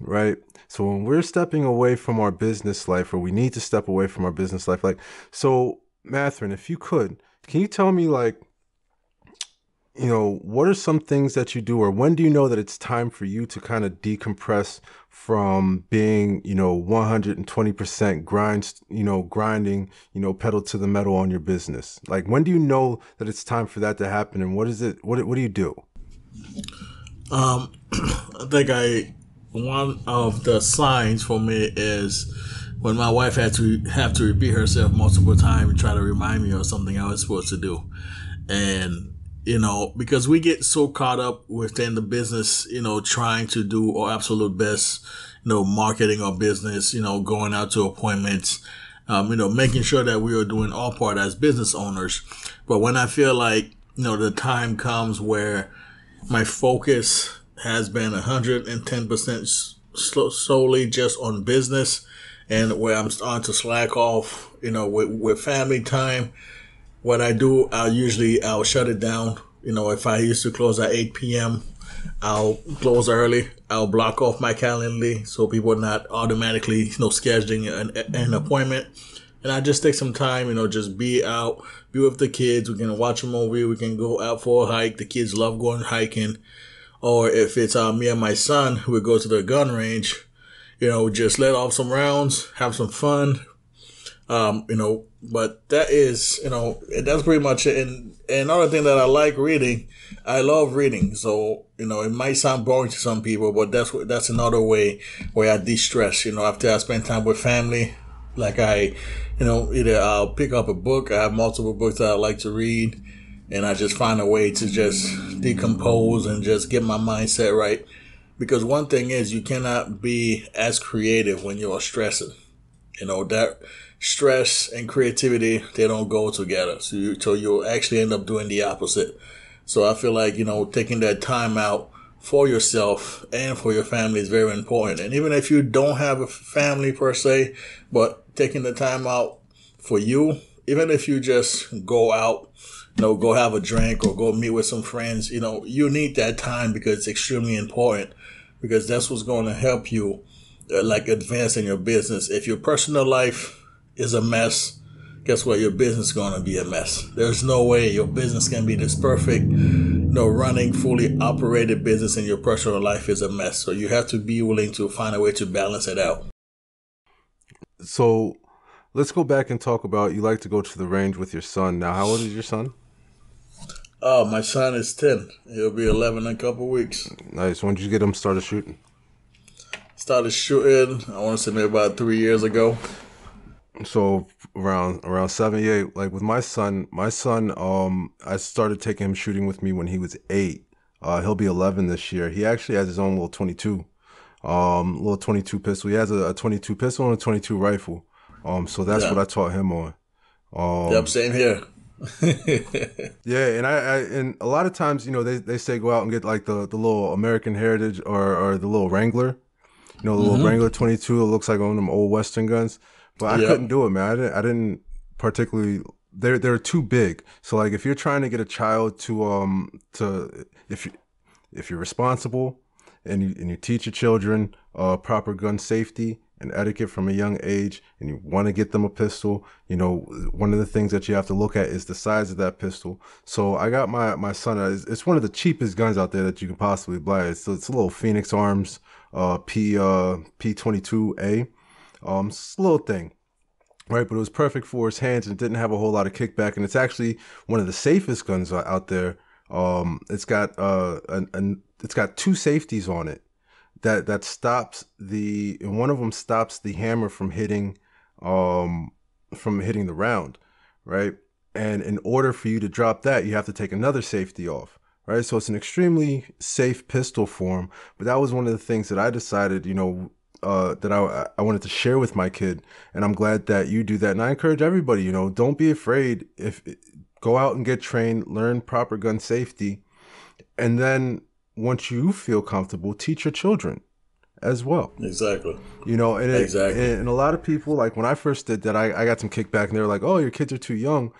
right? So when we're stepping away from our business life, or we need to step away from our business life, like, so Mathurin, if you could, can you tell me, like, you know, what are some things that you do, or when do you know that it's time for you to kind of decompress from being, you know, 120% grinding, you know, pedal to the metal on your business? Like, when do you know that it's time for that to happen, and what is it? What do you do? I think one of the signs for me is when my wife had to repeat herself multiple times and try to remind me of something I was supposed to do, and, you know, because we get so caught up within the business, you know, trying to do our absolute best, you know, marketing our business, you know, going out to appointments, you know, making sure that we are doing our part as business owners. But when I feel like, you know, the time comes where my focus has been 110% solely just on business, and where I'm starting to slack off, you know, with family time. What I do, I'll shut it down. You know, if I used to close at 8 p.m., I'll close early. I'll block off my Calendly so people are not automatically, you know, scheduling an appointment. And I just take some time, you know, just be out, be with the kids. We can watch a movie. We can go out for a hike. The kids love going hiking. Or if it's me and my son, who would go to the gun range, you know, just let off some rounds, have some fun. You know, but that is, you know, that's pretty much it. And another thing that I like reading, I love reading. So, you know, it might sound boring to some people, but that's another way where I de-stress, you know, after I spend time with family. Like I, you know, either I'll pick up a book. I have multiple books that I like to read, and I just find a way to just decompose and just get my mindset right. Because one thing is, you cannot be as creative when you are stressing. You know, that stress and creativity, they don't go together. So you'll actually end up doing the opposite. So I feel like, you know, taking that time out for yourself and for your family is very important. And even if you don't have a family per se, but taking the time out for you, even if you just go out, you know, go have a drink or go meet with some friends, you know, you need that time because it's extremely important, because that's what's going to help you like advance in your business. If your personal life is a mess, guess what? Your business is going to be a mess. There's no way your business can be this perfect. No, running fully operated business in your personal life is a mess. So you have to be willing to find a way to balance it out. So let's go back and talk about, you like to go to the range with your son. Now, how old is your son? Oh, my son is 10. He'll be 11 in a couple of weeks. Nice. When did you get him started shooting? Started shooting, I want to say maybe about 3 years ago. So around 7, 8, like with my son, I started taking him shooting with me when he was 8. He'll be 11 this year. He actually has his own little 22, little 22 pistol. He has a 22 pistol and a 22 rifle. So that's what I taught him on. Yep, same here. Yeah, and I and a lot of times, you know, they say go out and get like the little American Heritage or the little Wrangler, you know, the little Wrangler 22. It looks like one of them old Western guns. But I couldn't do it, man. I didn't particularly. They're too big. So like, if you're trying to get a child to if you're responsible and you teach your children proper gun safety and etiquette from a young age, and you want to get them a pistol, you know, one of the things that you have to look at is the size of that pistol. So I got my son. It's one of the cheapest guns out there that you can possibly buy. It's a little Phoenix Arms P22A. It's a little thing, right? But it was perfect for his hands and didn't have a whole lot of kickback. And it's actually one of the safest guns out there. It's got two safeties on it that stops one of them stops the hammer from hitting the round, right? And in order for you to drop that, you have to take another safety off. Right. So it's an extremely safe pistol form. But that was one of the things that I decided, you know, that I wanted to share with my kid, and I'm glad that you do that. And I encourage everybody, you know, don't be afraid. Go out and get trained, learn proper gun safety, and then once you feel comfortable, teach your children as well. Exactly. You know, and and a lot of people, like when I first did that, I got some kickback, and they were like, "Oh, your kids are too young."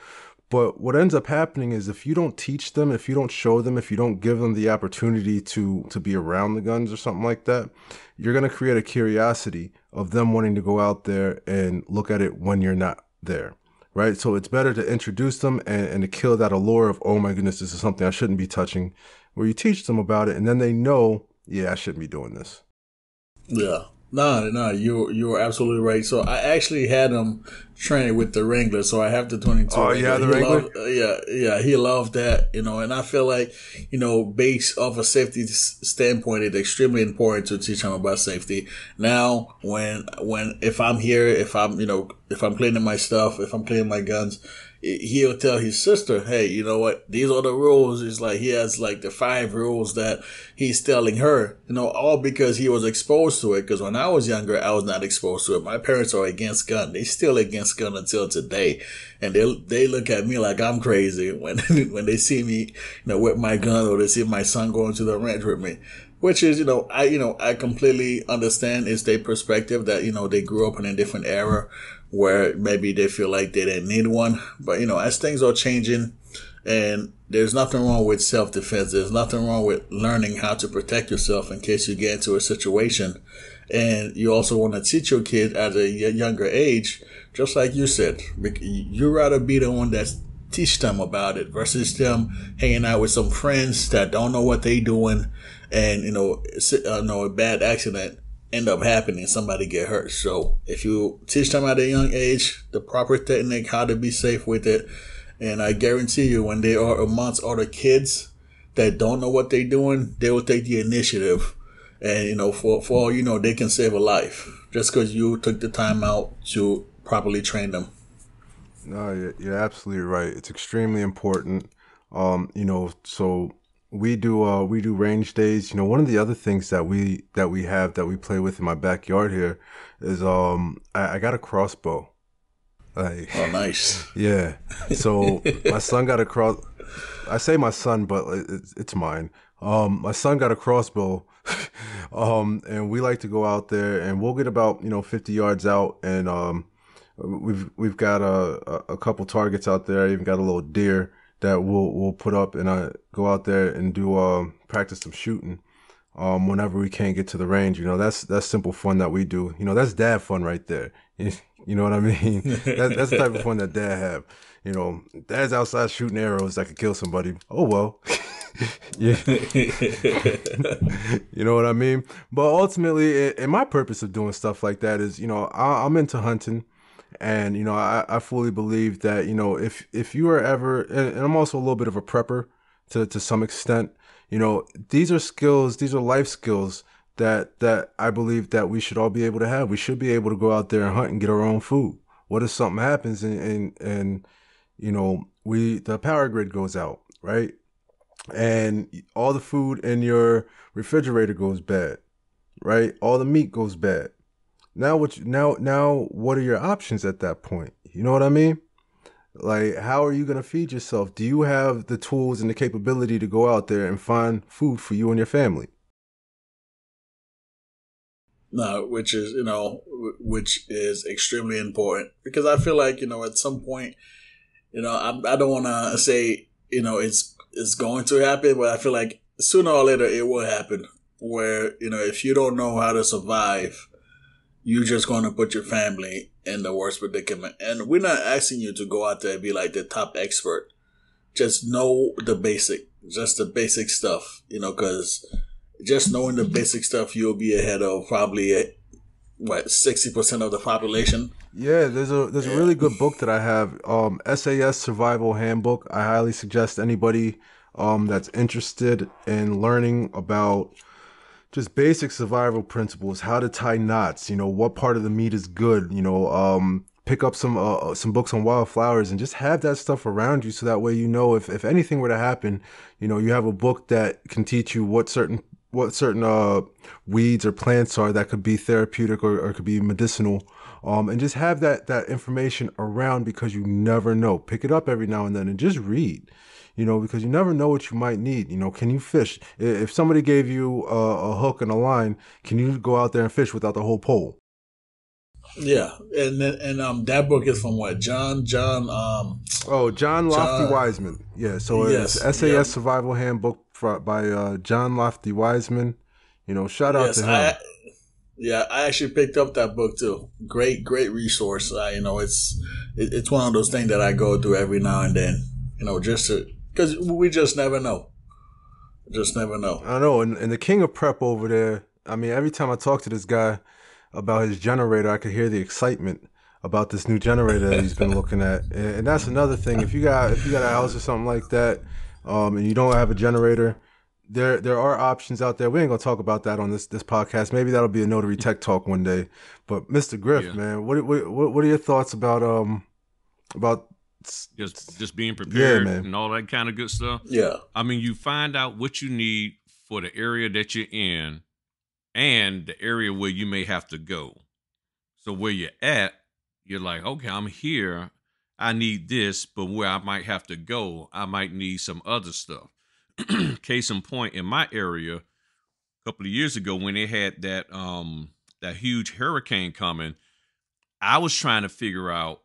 But what ends up happening is if you don't teach them, if you don't show them, if you don't give them the opportunity to be around the guns or something like that, you're going to create a curiosity of them wanting to go out there and look at it when you're not there, right? So it's better to introduce them and to kill that allure of, oh my goodness, this is something I shouldn't be touching, where you teach them about it and then they know, yeah, I shouldn't be doing this. Yeah. No, you're absolutely right. So I actually had him train with the Wrangler, so I have the 22. Oh, yeah, the Wrangler? Yeah, he loved that, you know, and I feel like, you know, based off a safety standpoint, it's extremely important to teach him about safety. Now, if I'm here, if I'm cleaning my stuff, if I'm cleaning my guns, he'll tell his sister, hey, you know what? These are the rules. It's like he has like the 5 rules that he's telling her, you know, all because he was exposed to it. Because when I was younger, I was not exposed to it. My parents are against gun. They still against gun until today. And they look at me like I'm crazy when they see me, you know, with my gun, or they see my son going to the ranch with me. Which is, I completely understand. It's their perspective that, you know, they grew up in a different era where maybe they feel like they didn't need one. But, you know, as things are changing, and there's nothing wrong with self-defense. There's nothing wrong with learning how to protect yourself in case you get into a situation. And you also want to teach your kid at a younger age, just like you said, you'd rather be the one that's teach them about it versus them hanging out with some friends that don't know what they doing, and a bad accident end up happening, somebody get hurt. So if you teach them at a young age the proper technique, how to be safe with it, and I guarantee you, when they are amongst other kids that don't know what they doing, they will take the initiative, and for all you know, they can save a life just because you took the time out to properly train them. No, you're absolutely right. It's extremely important. So we do range days. One of the other things that we play with in my backyard here is I got a crossbow. Oh, nice. Yeah. So my son got a crossbow. I say my son, but it's mine. My son got a crossbow. And we like to go out there, and we'll get about 50 yards out, and We've got a couple targets out there. I even got a little deer that we'll put up, and I go out there and do practice some shooting whenever we can't get to the range. That's simple fun that we do. That's dad fun right there. You know what I mean? That's the type of fun that dad have. Dad's outside shooting arrows that could kill somebody. Oh well. Yeah. You know what I mean? But ultimately, and my purpose of doing stuff like that is, I'm into hunting. And, I fully believe that, if you are ever, and I'm also a little bit of a prepper to some extent, these are skills, these are life skills that I believe that we should all be able to have. We should be able to go out there and hunt and get our own food. What if something happens and the power grid goes out, right? And all the food in your refrigerator goes bad, right? All the meat goes bad. Now what are your options at that point? You know what I mean? Like, how are you going to feed yourself? Do you have the tools and the capability to go out there and find food for you and your family? No, which is extremely important, because I feel like, at some point, I don't want to say, it's going to happen, but I feel like sooner or later it will happen where, if you don't know how to survive, you're just going to put your family in the worst predicament. And we're not asking you to go out there and be like the top expert. Just know the basic stuff, because just knowing the basic stuff, you'll be ahead of probably, 60% of the population. Yeah, there's a really good book that I have, SAS Survival Handbook. I highly suggest anybody that's interested in learning about just basic survival principles, how to tie knots, what part of the meat is good, pick up some books on wildflowers, and just have that stuff around you. So that way, if anything were to happen, you have a book that can teach you what certain weeds or plants are that could be therapeutic or could be medicinal. And just have that information around, because you never know. Pick it up every now and then and just read. Because you never know what you might need. Can you fish? If somebody gave you a hook and a line, can you go out there and fish without the whole pole? Yeah, and that book is from what? John. John Lofty Wiseman. Yeah, so it's SAS Survival Handbook by John Lofty Wiseman. Shout out to him. I actually picked up that book too. Great resource. It's one of those things that I go through every now and then. Just because we just never know. I know. And the king of prep over there, I mean, every time I talk to this guy about his generator, I could hear the excitement about this new generator that he's been looking at. And that's another thing. If you got a house or something like that, and you don't have a generator, there are options out there. We ain't going to talk about that on this podcast. Maybe that'll be a Notary Tech Talk one day. But Mr. Griff, man, what are your thoughts about just being prepared and all that kind of good stuff. Yeah. I mean, you find out what you need for the area that you're in and the area where you may have to go. So where you're at, you're like, okay, I'm here. I need this, but where I might have to go, I might need some other stuff. Case in point, in my area, a couple of years ago when they had that that huge hurricane coming, I was trying to figure out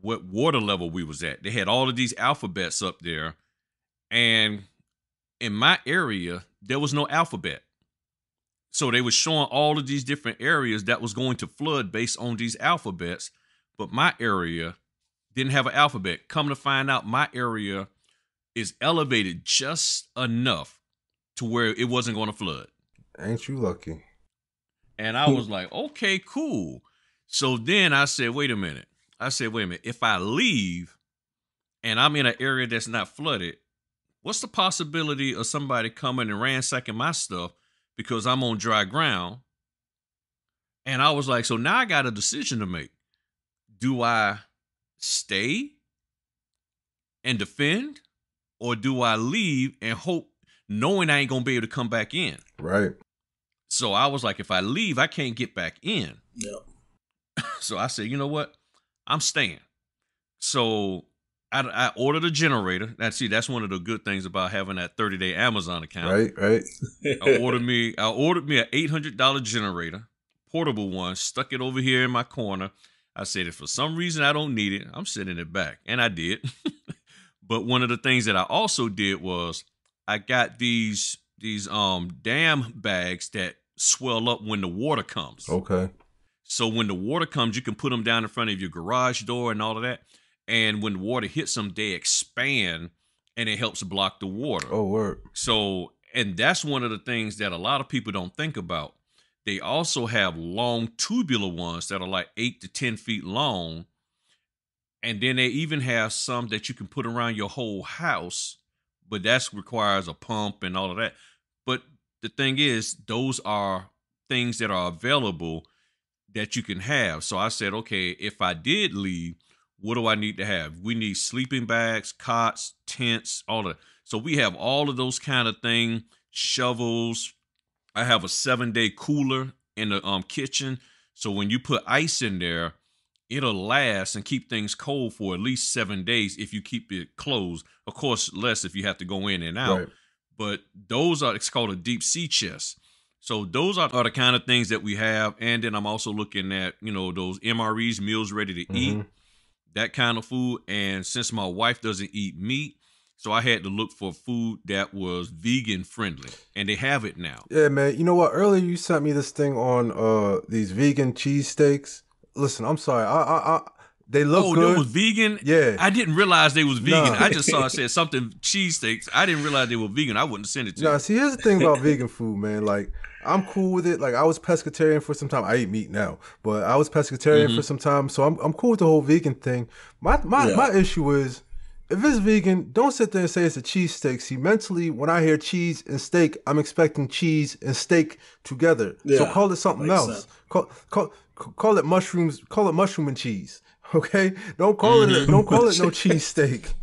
what water level we was at. They had all of these alphabets up there, and in my area, there was no alphabet. So they were showing all of these different areas that was going to flood based on these alphabets, but my area didn't have an alphabet. Come to find out, my area is elevated just enough to where it wasn't going to flood. Ain't you lucky? And I was like, okay, cool. So then I said, wait a minute. If I leave and I'm in an area that's not flooded, what's the possibility of somebody coming and ransacking my stuff because I'm on dry ground? And I was like, so now I got a decision to make. Do I stay and defend, or do I leave and hope, knowing I ain't going to be able to come back in? Right. So I was like, if I leave, I can't get back in. Yeah. So I said, you know what? I'm staying. So I ordered a generator. That's one of the good things about having that 30-day Amazon account. Right. I ordered me an $800 generator, portable one, stuck it over here in my corner. I said, if for some reason I don't need it, I'm sending it back. And I did. But one of the things that I also did was I got these dam bags that swell up when the water comes. Okay. So when the water comes, you can put them down in front of your garage door and all of that. And when the water hits them, they expand and it helps block the water. Oh, word. So, and that's one of the things that a lot of people don't think about. They also have long tubular ones that are like 8 to 10 feet long. And then they even have some that you can put around your whole house, but that requires a pump and all of that. But the thing is, those are things that are available that you can have. So I said, okay, if I did leave, what do I need to have? We need sleeping bags, cots, tents, all that. So we have all of those kind of things, shovels. I have a 7-day cooler in the kitchen. So when you put ice in there, it'll last and keep things cold for at least 7 days if you keep it closed. Of course, less if you have to go in and out. Right. But those are, it's called a deep sea chest. So those are the kind of things that we have. And then I'm also looking at, you know, those MREs, meals ready to eat, that kind of food. And since my wife doesn't eat meat, so I had to look for food that was vegan friendly, and they have it now. Yeah, man. You know what? Earlier you sent me this thing on these vegan cheesesteaks. Listen, I'm sorry. They look good. Oh, they was vegan? Yeah. I didn't realize they was vegan. Nah. I just saw it said something cheesesteaks. I didn't realize they were vegan. I wouldn't send it to you. Nah, see, here's the thing about vegan food, man. Like, I'm cool with it. Like, I was pescatarian for some time. I eat meat now, but I was pescatarian for some time. So I'm cool with the whole vegan thing. My issue is, if it's vegan, don't sit there and say it's a cheesesteak. See, mentally, when I hear cheese and steak, I'm expecting cheese and steak together. Yeah, so call it something else. So. Call it mushrooms. Call it mushroom and cheese. Okay, don't call it no cheesesteak,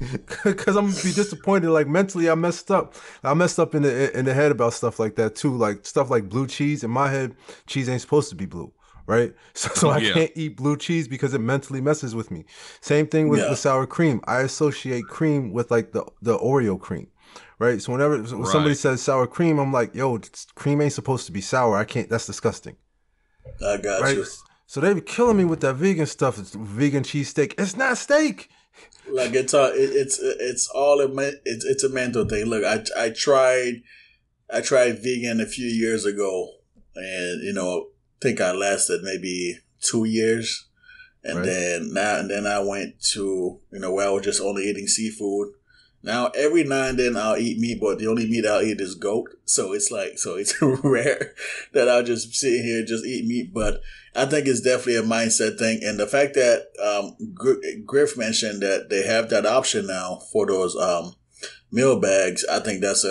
because I'm gonna be disappointed. Like, mentally, I messed up. I messed up in the head about stuff like that too. Like stuff like blue cheese. In my head, cheese ain't supposed to be blue, right? So I can't eat blue cheese because it mentally messes with me. Same thing with the sour cream. I associate cream with like the Oreo cream. Right. So whenever somebody says sour cream, I'm like, yo, cream ain't supposed to be sour. I can't. That's disgusting. I got you. So they be killing me with that vegan stuff. It's vegan cheesesteak. It's not steak. Like, it's a mental thing. Look, I tried vegan a few years ago, and you know, I think I lasted maybe 2 years, and then I went to, you know, where I was just only eating seafood. Now, every now and then I'll eat meat, but the only meat I'll eat is goat. So it's like, it's rare that I'll just sit here and just eat meat. But I think it's definitely a mindset thing. And the fact that, Griff mentioned that they have that option now for those, meal bags. I think that's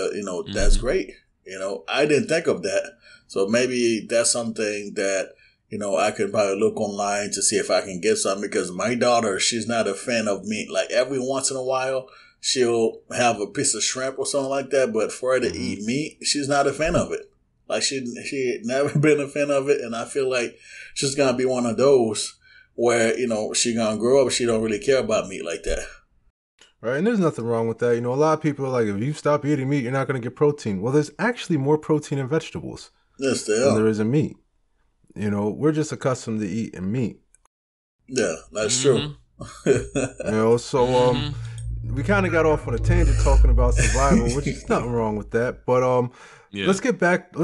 that's great. You know, I didn't think of that. So maybe that's something that, You know, I could probably look online to see if I can get something, because my daughter, she's not a fan of meat. Like, every once in a while, she'll have a piece of shrimp or something like that, but for her to eat meat, she's not a fan of it. Like, she never been a fan of it, and I feel like she's going to be one of those where, you know, she going to grow up, she don't really care about meat like that. Right, and there's nothing wrong with that. You know, a lot of people are like, if you stop eating meat, you're not going to get protein. Well, there's actually more protein in vegetables than there is in meat. You know, we're just accustomed to eating meat. Yeah, that's true. You know, so we kind of got off on a tangent talking about survival, which is nothing wrong with that. But let's get back to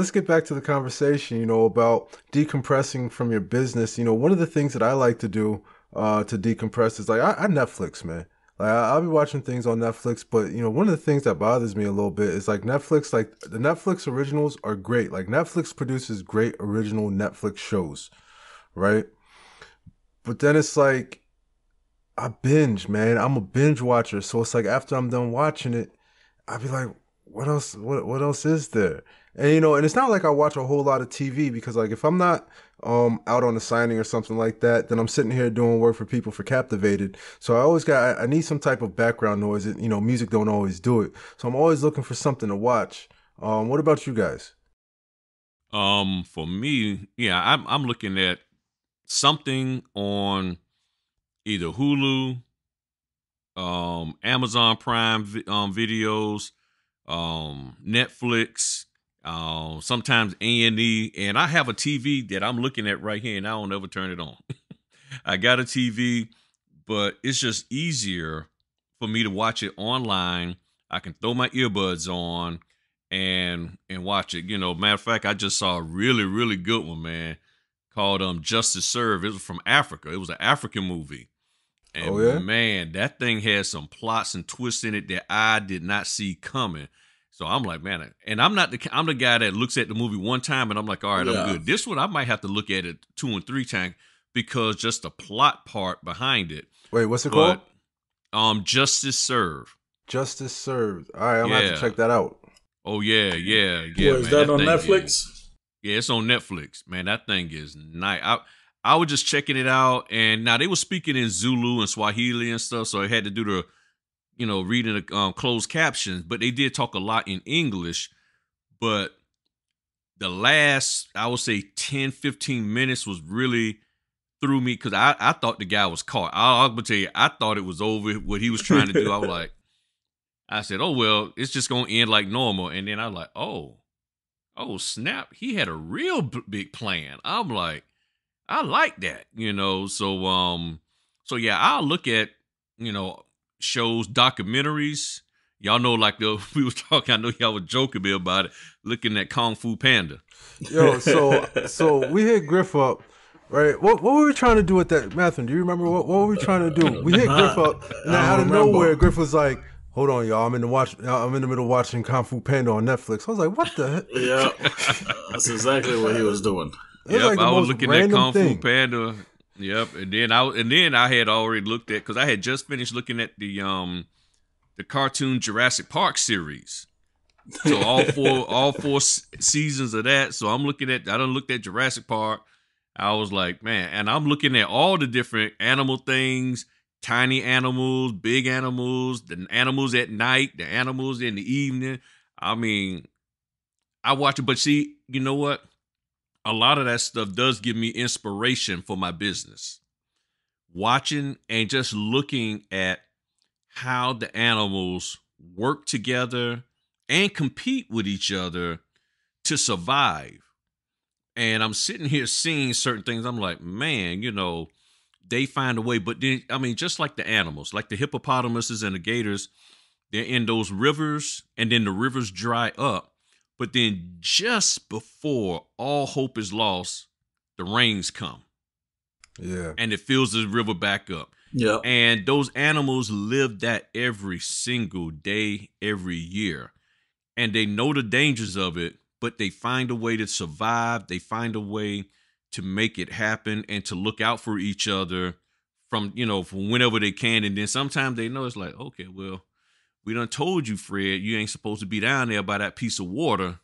the conversation, you know, about decompressing from your business. You know, one of the things that I like to do to decompress is, like, I Netflix, man. Like, I'll be watching things on Netflix, but, you know, one of the things that bothers me a little bit is, like, Netflix, like, the Netflix originals are great. Like, Netflix produces great original Netflix shows, right? But then it's like, I binge, man. I'm a binge watcher. So it's like, after I'm done watching it, I'll be like, what else is there? And, you know, and it's not like I watch a whole lot of TV, because, like, if I'm not out on a signing or something like that, then I'm sitting here doing work for people for Captivated. So I need some type of background noise. You know, music don't always do it. So I'm always looking for something to watch. What about you guys? For me, yeah, I'm looking at something on either Hulu, Amazon Prime videos, Netflix, sometimes A&E, and I have a TV that I'm looking at right here, and I don't ever turn it on. I got a TV, but it's just easier for me to watch it online. I can throw my earbuds on and watch it. You know, matter of fact, I just saw a really, really good one, man, called Justice Served. It was from Africa. It was an African movie. And man, that thing has some plots and twists in it that I did not see coming. So I'm like, man, and I'm the guy that looks at the movie one time and I'm like, all right, I'm good. This one, I might have to look at it 2 and 3 times, because just the plot part behind it. Wait, what's it called? Justice Served. Justice Served. All right, I'm going to have to check that out. Oh, yeah. Well, is that on Netflix? Yeah, it's on Netflix. Man, that thing is nice. I was just checking it out, and now they were speaking in Zulu and Swahili and stuff, so I had to do the, you know, reading the closed captions, but they did talk a lot in English. But the last, I would say, 10, 15 minutes was really threw me, because I thought the guy was caught. I'm going to tell you, I thought it was over, what he was trying to do. I said, oh, well, it's just going to end like normal. And then I was like, oh, snap. He had a real big plan. I'm like, I like that, you know. So, so yeah, I'll look at, you know, shows, documentaries. Y'all know, like, we were talking, I know y'all were joking me about it, looking at Kung Fu Panda. Yo, so we hit Griff up, right? What were we trying to do with that, Mathurin? Do you remember what were we trying to do? We hit Griff up, and out of nowhere, Griff was like, hold on, y'all, I'm in the middle of watching Kung Fu Panda on Netflix. I was like, what the heck? Yeah, that's exactly what he was doing. Yep, like I was looking at Kung Fu Panda. Yep, and then I had already looked at, because I had just finished looking at the cartoon Jurassic Park series, so all four seasons of that. So I'm looking at, I done looked at Jurassic Park. I was like, man, and I'm looking at all the different animal things: tiny animals, big animals, the animals at night, the animals in the evening. I mean, I watch it, but see, you know what? A lot of that stuff does give me inspiration for my business. Watching and just looking at how the animals work together and compete with each other to survive. And I'm sitting here seeing certain things. I'm like, man, you know, they find a way. But then, I mean, just like the animals, like the hippopotamuses and the gators, they're in those rivers, and then the rivers dry up. But then just before all hope is lost, the rains come. Yeah. And it fills the river back up. Yeah. And those animals live that every single day, every year. And they know the dangers of it, but they find a way to survive. They find a way to make it happen and to look out for each other from whenever they can. And then sometimes they know, it's like, okay, well, we done told you, Fred, you ain't supposed to be down there by that piece of water.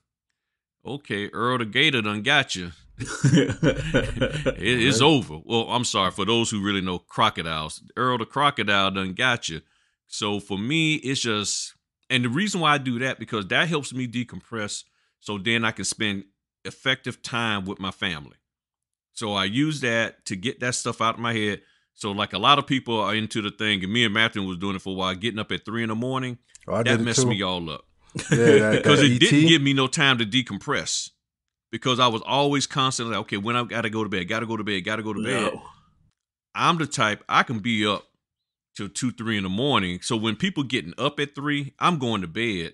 Okay, Earl the Gator done got you. It's over. Well, I'm sorry. For those who really know crocodiles, Earl the Crocodile done got you. So for me, it's just, and the reason why I do that, because that helps me decompress. So then I can spend effective time with my family. So I use that to get that stuff out of my head. So like a lot of people are into the thing, and me and Mathurin was doing it for a while, getting up at 3 in the morning. Oh, that messed me all up. Yeah, because it didn't give me no time to decompress, because I was always constantly like, okay, when I gotta go to bed. No. I'm the type, I can be up till 2, 3 in the morning. So when people getting up at 3, I'm going to bed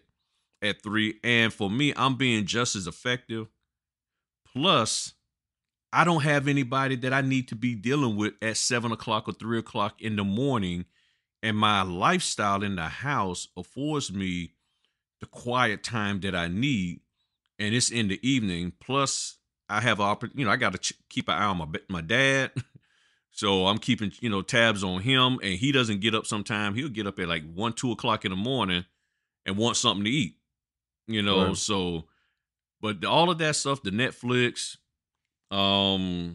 at 3. And for me, I'm being just as effective. Plus, I don't have anybody that I need to be dealing with at 7 o'clock or 3 o'clock in the morning. And my lifestyle in the house affords me the quiet time that I need. And it's in the evening. Plus, I have, I got to keep an eye on my dad. So I'm keeping, tabs on him. And he doesn't get up sometime. He'll get up at like 1, 2 o'clock in the morning and want something to eat, Right. So, but all of that stuff, the Netflix, doing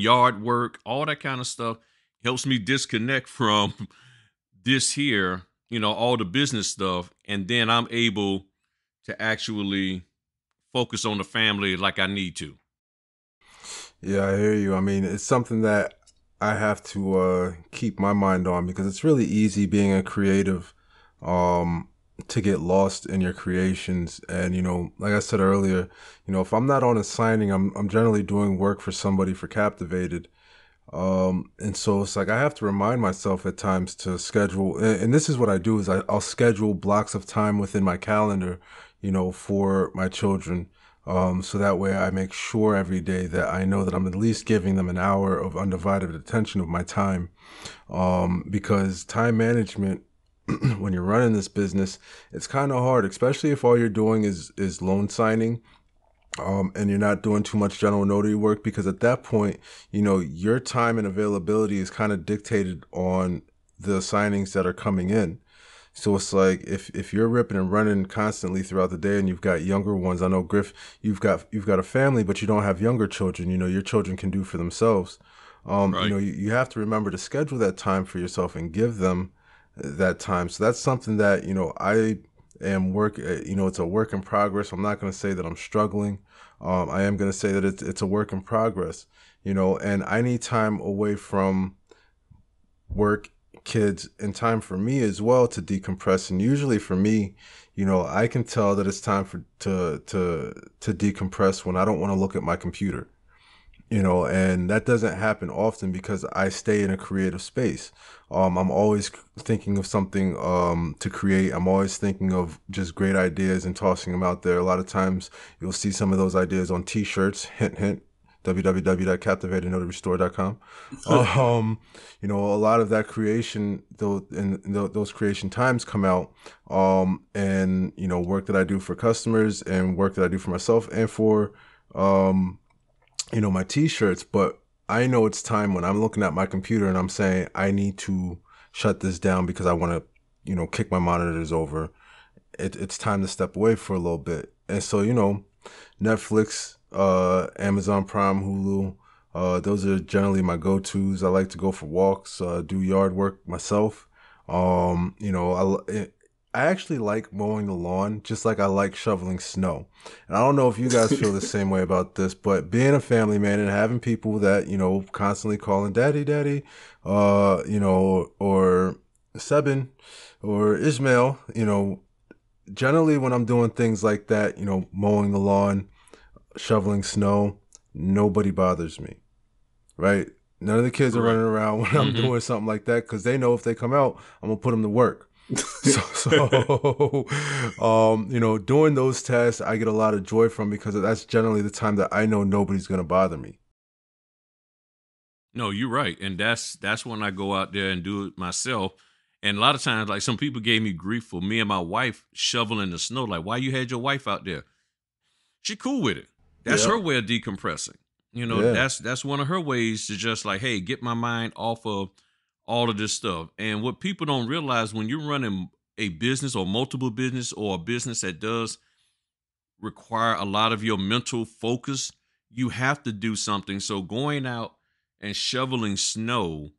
yard work, all that kind of stuff helps me disconnect from this here, all the business stuff. And then I'm able to actually focus on the family like I need to. Yeah, I hear you. I mean, it's something that I have to keep my mind on, because it's really easy being a creative to get lost in your creations. And, like I said earlier, if I'm not on a signing, I'm generally doing work for somebody for Captivated. And so it's like, I have to remind myself at times to schedule. And this is what I do, is I'll schedule blocks of time within my calendar, for my children. So that way I make sure every day that I know that I'm at least giving them an hour of undivided attention of my time. Because time management, when you're running this business, it's kind of hard, especially if all you're doing is loan signing, and you're not doing too much general notary work, because at that point, your time and availability is kind of dictated on the signings that are coming in. So it's like, if you're ripping and running constantly throughout the day, and you've got younger ones, I know, Griff, you've got a family, but you don't have younger children, your children can do for themselves. Right. You have to remember to schedule that time for yourself and give them that time. So that's something that, I am it's a work in progress. I'm not going to say that I'm struggling. I am going to say that it's a work in progress, and I need time away from work, kids, and time for me as well to decompress. And usually for me, I can tell that it's time to decompress when I don't want to look at my computer. And that doesn't happen often, because I stay in a creative space. I'm always thinking of something to create. I'm always thinking of just great ideas and tossing them out there. A lot of times you'll see some of those ideas on t-shirts, hint, hint, www.captivatednotarystore.com. A lot of that creation, though, and those creation times come out, and, work that I do for customers and work that I do for myself and for, my t-shirts. But I know it's time when I'm looking at my computer and I'm saying, I need to shut this down, because I want to, kick my monitors over. It's time to step away for a little bit. And so, Netflix, Amazon Prime, Hulu, those are generally my go-tos. I like to go for walks, do yard work myself. I actually like mowing the lawn, just like I like shoveling snow. And I don't know if you guys feel the same way about this, but being a family man and having people that, constantly calling daddy, daddy, or Sebin or Ismael, generally when I'm doing things like that, mowing the lawn, shoveling snow, nobody bothers me, right? None of the kids are running around when I'm doing something like that, because they know if they come out, I'm going to put them to work. Doing those tasks, I get a lot of joy from, because that's generally the time that I know nobody's going to bother me. No, you're right. And that's when I go out there and do it myself. And a lot of times, like, some people gave me grief for me and my wife shoveling the snow. Like, why you had your wife out there? She cool with it. That's her way of decompressing. That's one of her ways to just like, hey, get my mind off of all of this stuff. And what people don't realize, when you're running a business or multiple business, or a business that does require a lot of your mental focus, you have to do something. So going out and shoveling snow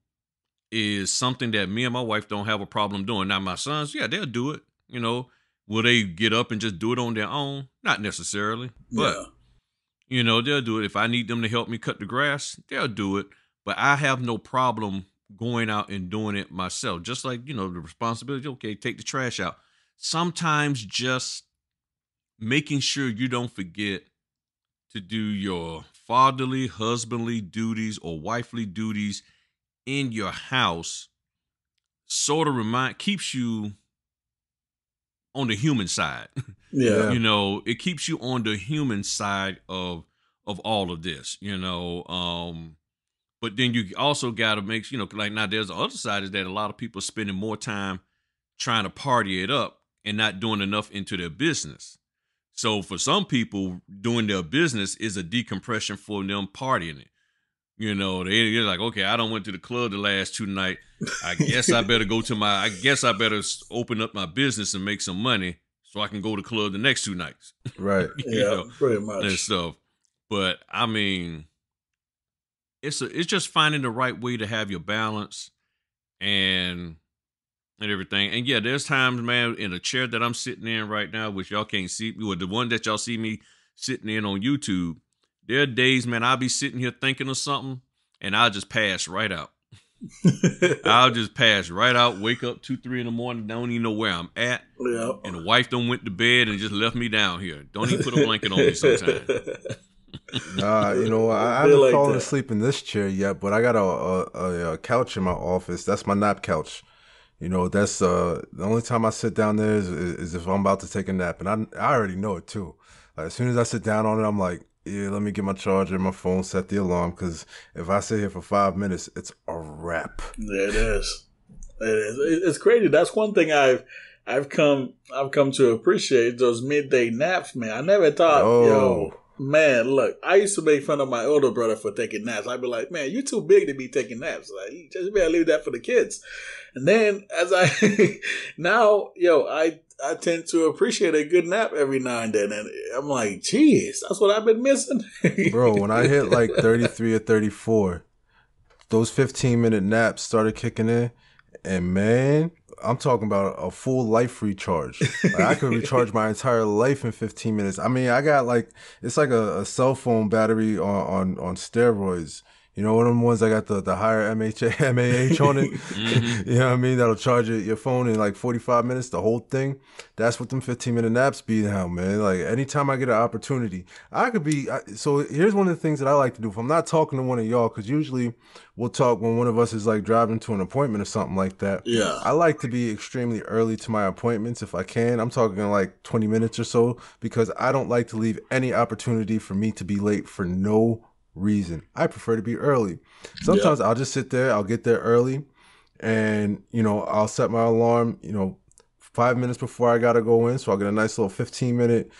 is something that me and my wife don't have a problem doing. Now, my sons, yeah, they'll do it. You know, will they get up and just do it on their own? Not necessarily, but, you know, they'll do it. If I need them to help me cut the grass, they'll do it. But I have no problem going out and doing it myself. Just like, you know, the responsibility, okay, take the trash out. Sometimes just making sure you don't forget to do your fatherly, husbandly duties or wifely duties in your house sort of keeps you on the human side. Yeah. You know, it keeps you on the human side of all of this, you know. But then you also got to make, you know, like now there's the other side is that a lot of people are spending more time trying to party it up and not doing enough into their business. So for some people, doing their business is a decompression for them partying it. You know, they're like, okay, I don't went to the club the last two nights. I guess I better go to I guess I better open up my business and make some money so I can go to the club the next two nights. Right. Yeah, pretty much. And stuff. But I mean, it's just finding the right way to have your balance and everything. And yeah, there's times, man, in the chair that I'm sitting in right now, which y'all can't see, or the one that y'all see me sitting in on YouTube. There are days, man, I'll be sitting here thinking of something and I'll just pass right out. I'll just pass right out, wake up 2-3 in the morning, don't even know where I'm at. Yeah. And the wife done went to bed and just left me down here. Don't even put a blanket on me sometimes. You know, I haven't like fallen asleep in this chair yet, but I got a couch in my office. That's my nap couch. You know, that's the only time I sit down there is if I'm about to take a nap. And I already know it too. Like, as soon as I sit down on it, I'm like, yeah, let me get my charger and my phone, set the alarm, because if I sit here for 5 minutes, it's a wrap. It is. It's crazy. That's one thing I've come to appreciate, those midday naps, man. I never thought, yo, man, look, I used to make fun of my older brother for taking naps. I'd be like, man, you're too big to be taking naps. Like, you just better leave that for the kids. And then as I now, yo, I tend to appreciate a good nap every now and then. And I'm like, geez, that's what I've been missing. Bro, when I hit like 33 or 34, those 15-minute naps started kicking in. And man, I'm talking about a full life recharge. Like, I could recharge my entire life in 15 minutes. I mean, I got like, it's like a cell phone battery on steroids. You know, one of them ones I got the higher MAH on it. You know what I mean? That'll charge your phone in like 45 minutes, the whole thing. That's what them 15-minute naps be now, man. Like, anytime I get an opportunity, I could be. So here's one of the things that I like to do. If I'm not talking to one of y'all, because usually we'll talk when one of us is like driving to an appointment or something like that. Yeah. I like to be extremely early to my appointments if I can. I'm talking like 20 minutes or so, because I don't like to leave any opportunity for me to be late for no reason. I prefer to be early. Sometimes I'll just sit there, I'll get there early, and you know, I'll set my alarm, you know, 5 minutes before I gotta go in, so I'll get a nice little 15-minute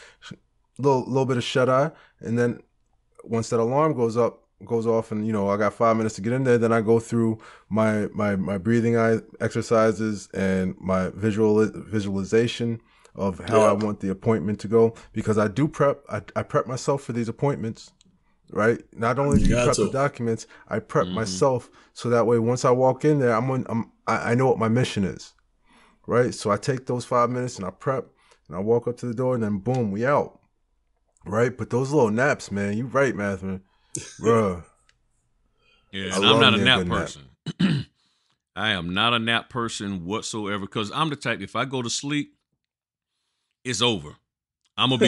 little bit of shut eye. And then once that alarm goes off, and you know, I got 5 minutes to get in there, then I go through my breathing eye exercises and my visualization of how I want the appointment to go, because I do prep. I prep myself for these appointments. Right? Not only do you prep the documents, I prep myself, so that way once I walk in there, I know what my mission is. Right? So I take those 5 minutes and I prep and I walk up to the door, and then boom, we out. Right? But those little naps, man, you right, Mathurin. Bruh. Yeah, I'm not a nap person. I am not a nap person whatsoever, because I'm the type, if I go to sleep, it's over. I'm gonna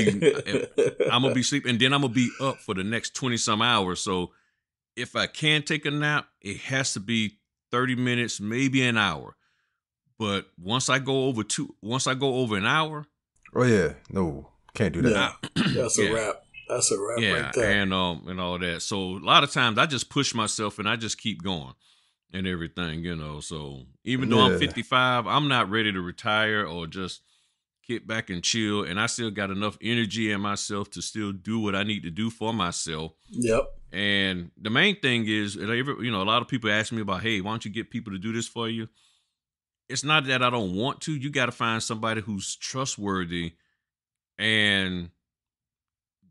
be sleeping, and then I'm gonna be up for the next 20-some hours. So if I can take a nap, it has to be 30 minutes, maybe an hour. But once I go over an hour, oh yeah, no, can't do that. Yeah. That's a wrap. That's a wrap. Yeah, right there. And all that. So a lot of times I just push myself and I just keep going and everything, you know. So even though I'm 55, I'm not ready to retire or just get back and chill, and I still got enough energy in myself to still do what I need to do for myself. Yep. And the main thing is, you know, a lot of people ask me about, hey, why don't you get people to do this for you? It's not that I don't want to. You got to find somebody who's trustworthy and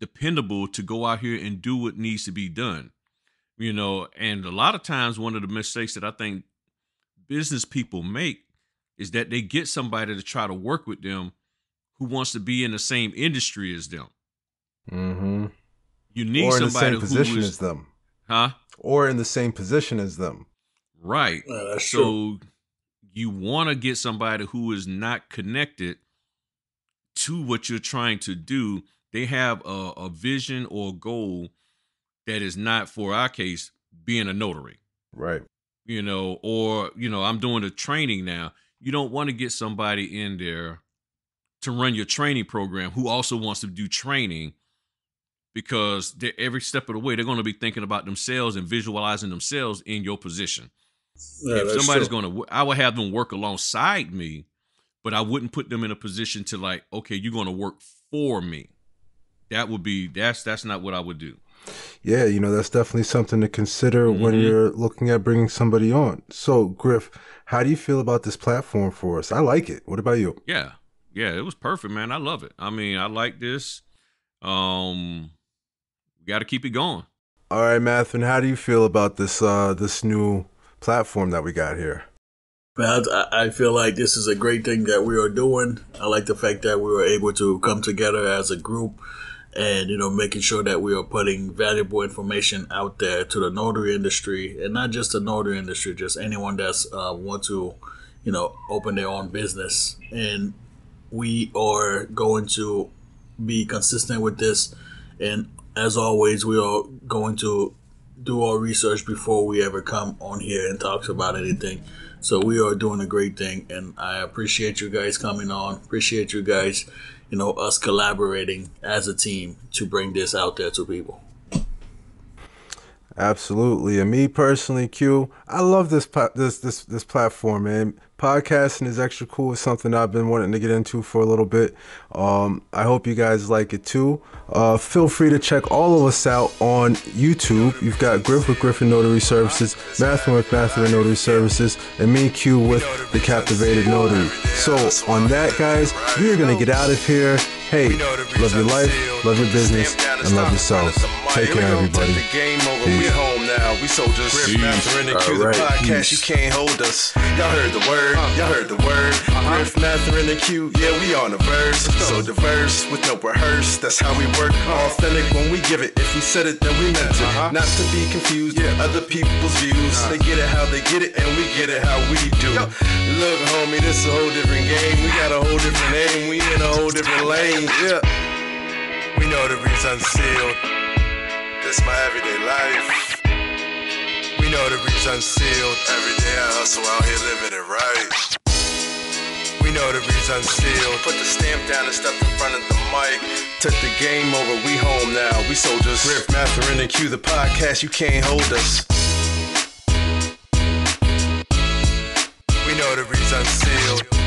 dependable to go out here and do what needs to be done. You know, and a lot of times one of the mistakes that I think business people make is that they get somebody to try to work with them who wants to be in the same industry as them. Mm-hmm. You need or in somebody the same position as them. Huh? Or in the same position as them. Right. That's so true. You want to get somebody who is not connected to what you're trying to do. They have a vision or a goal that is not, for our case, being a notary. Right. You know, or, you know, I'm doing a training now. You don't want to get somebody in there to run your training program who also wants to do training, because every step of the way, they're going to be thinking about themselves and visualizing themselves in your position. Yeah, if somebody's going to, I would have them work alongside me, but I wouldn't put them in a position to like, okay, you're going to work for me. That would be, that's not what I would do. Yeah. You know, that's definitely something to consider mm-hmm. when you're looking at bringing somebody on. So Griff, how do you feel about this platform for us? I like it. What about you? Yeah. Yeah. It was perfect, man. I love it. I mean, I like this. We got to keep it going. All right, Mathurin, how do you feel about this, this new platform that we got here? I feel like this is a great thing that we are doing. I like the fact that we were able to come together as a group and, you know, making sure that we are putting valuable information out there to the notary industry, and not just the notary industry, just anyone that's want to, you know, open their own business. And we are going to be consistent with this. And as always, we are going to do our research before we ever come on here and talk about anything. So we are doing a great thing, and I appreciate you guys coming on. Appreciate you guys, you know, us collaborating as a team to bring this out there to people. Absolutely. And me personally, Q, I love this platform, man. Podcasting is extra cool. It's something I've been wanting to get into for a little bit. I hope you guys like it too. Feel free to check all of us out on YouTube. You've got Griff with Griffin Notary Services, Mathurin with Mathurin Notary Services, and me, Q, with the Captivated Notary. So on that, guys, we're going to get out of here. Hey, love your life, love your business, and love yourself. Take care, everybody. Peace. We soldiers. Griff, Mathurin, and Q the podcast. You can't hold us. Y'all heard the word. Y'all heard the word. Griff, Mathurin, and Q. Yeah, we on the verse. So diverse with no rehearse. That's how we work. Authentic when we give it. If we said it, then we meant it. Not to be confused with other people's views. They get it how they get it, and we get it how we do. Look, homie, this a whole different game. We got a whole different aim. We in a whole different lane. Yeah. We know the reason unsealed. That's my everyday life. Notaries unsealed. Every day I hustle out here living it right. We notaries unsealed. Put the stamp down and step in front of the mic. Took the game over, we home now. We soldiers. Griff, Mathurin, and Q, the podcast. You can't hold us. We notaries unsealed.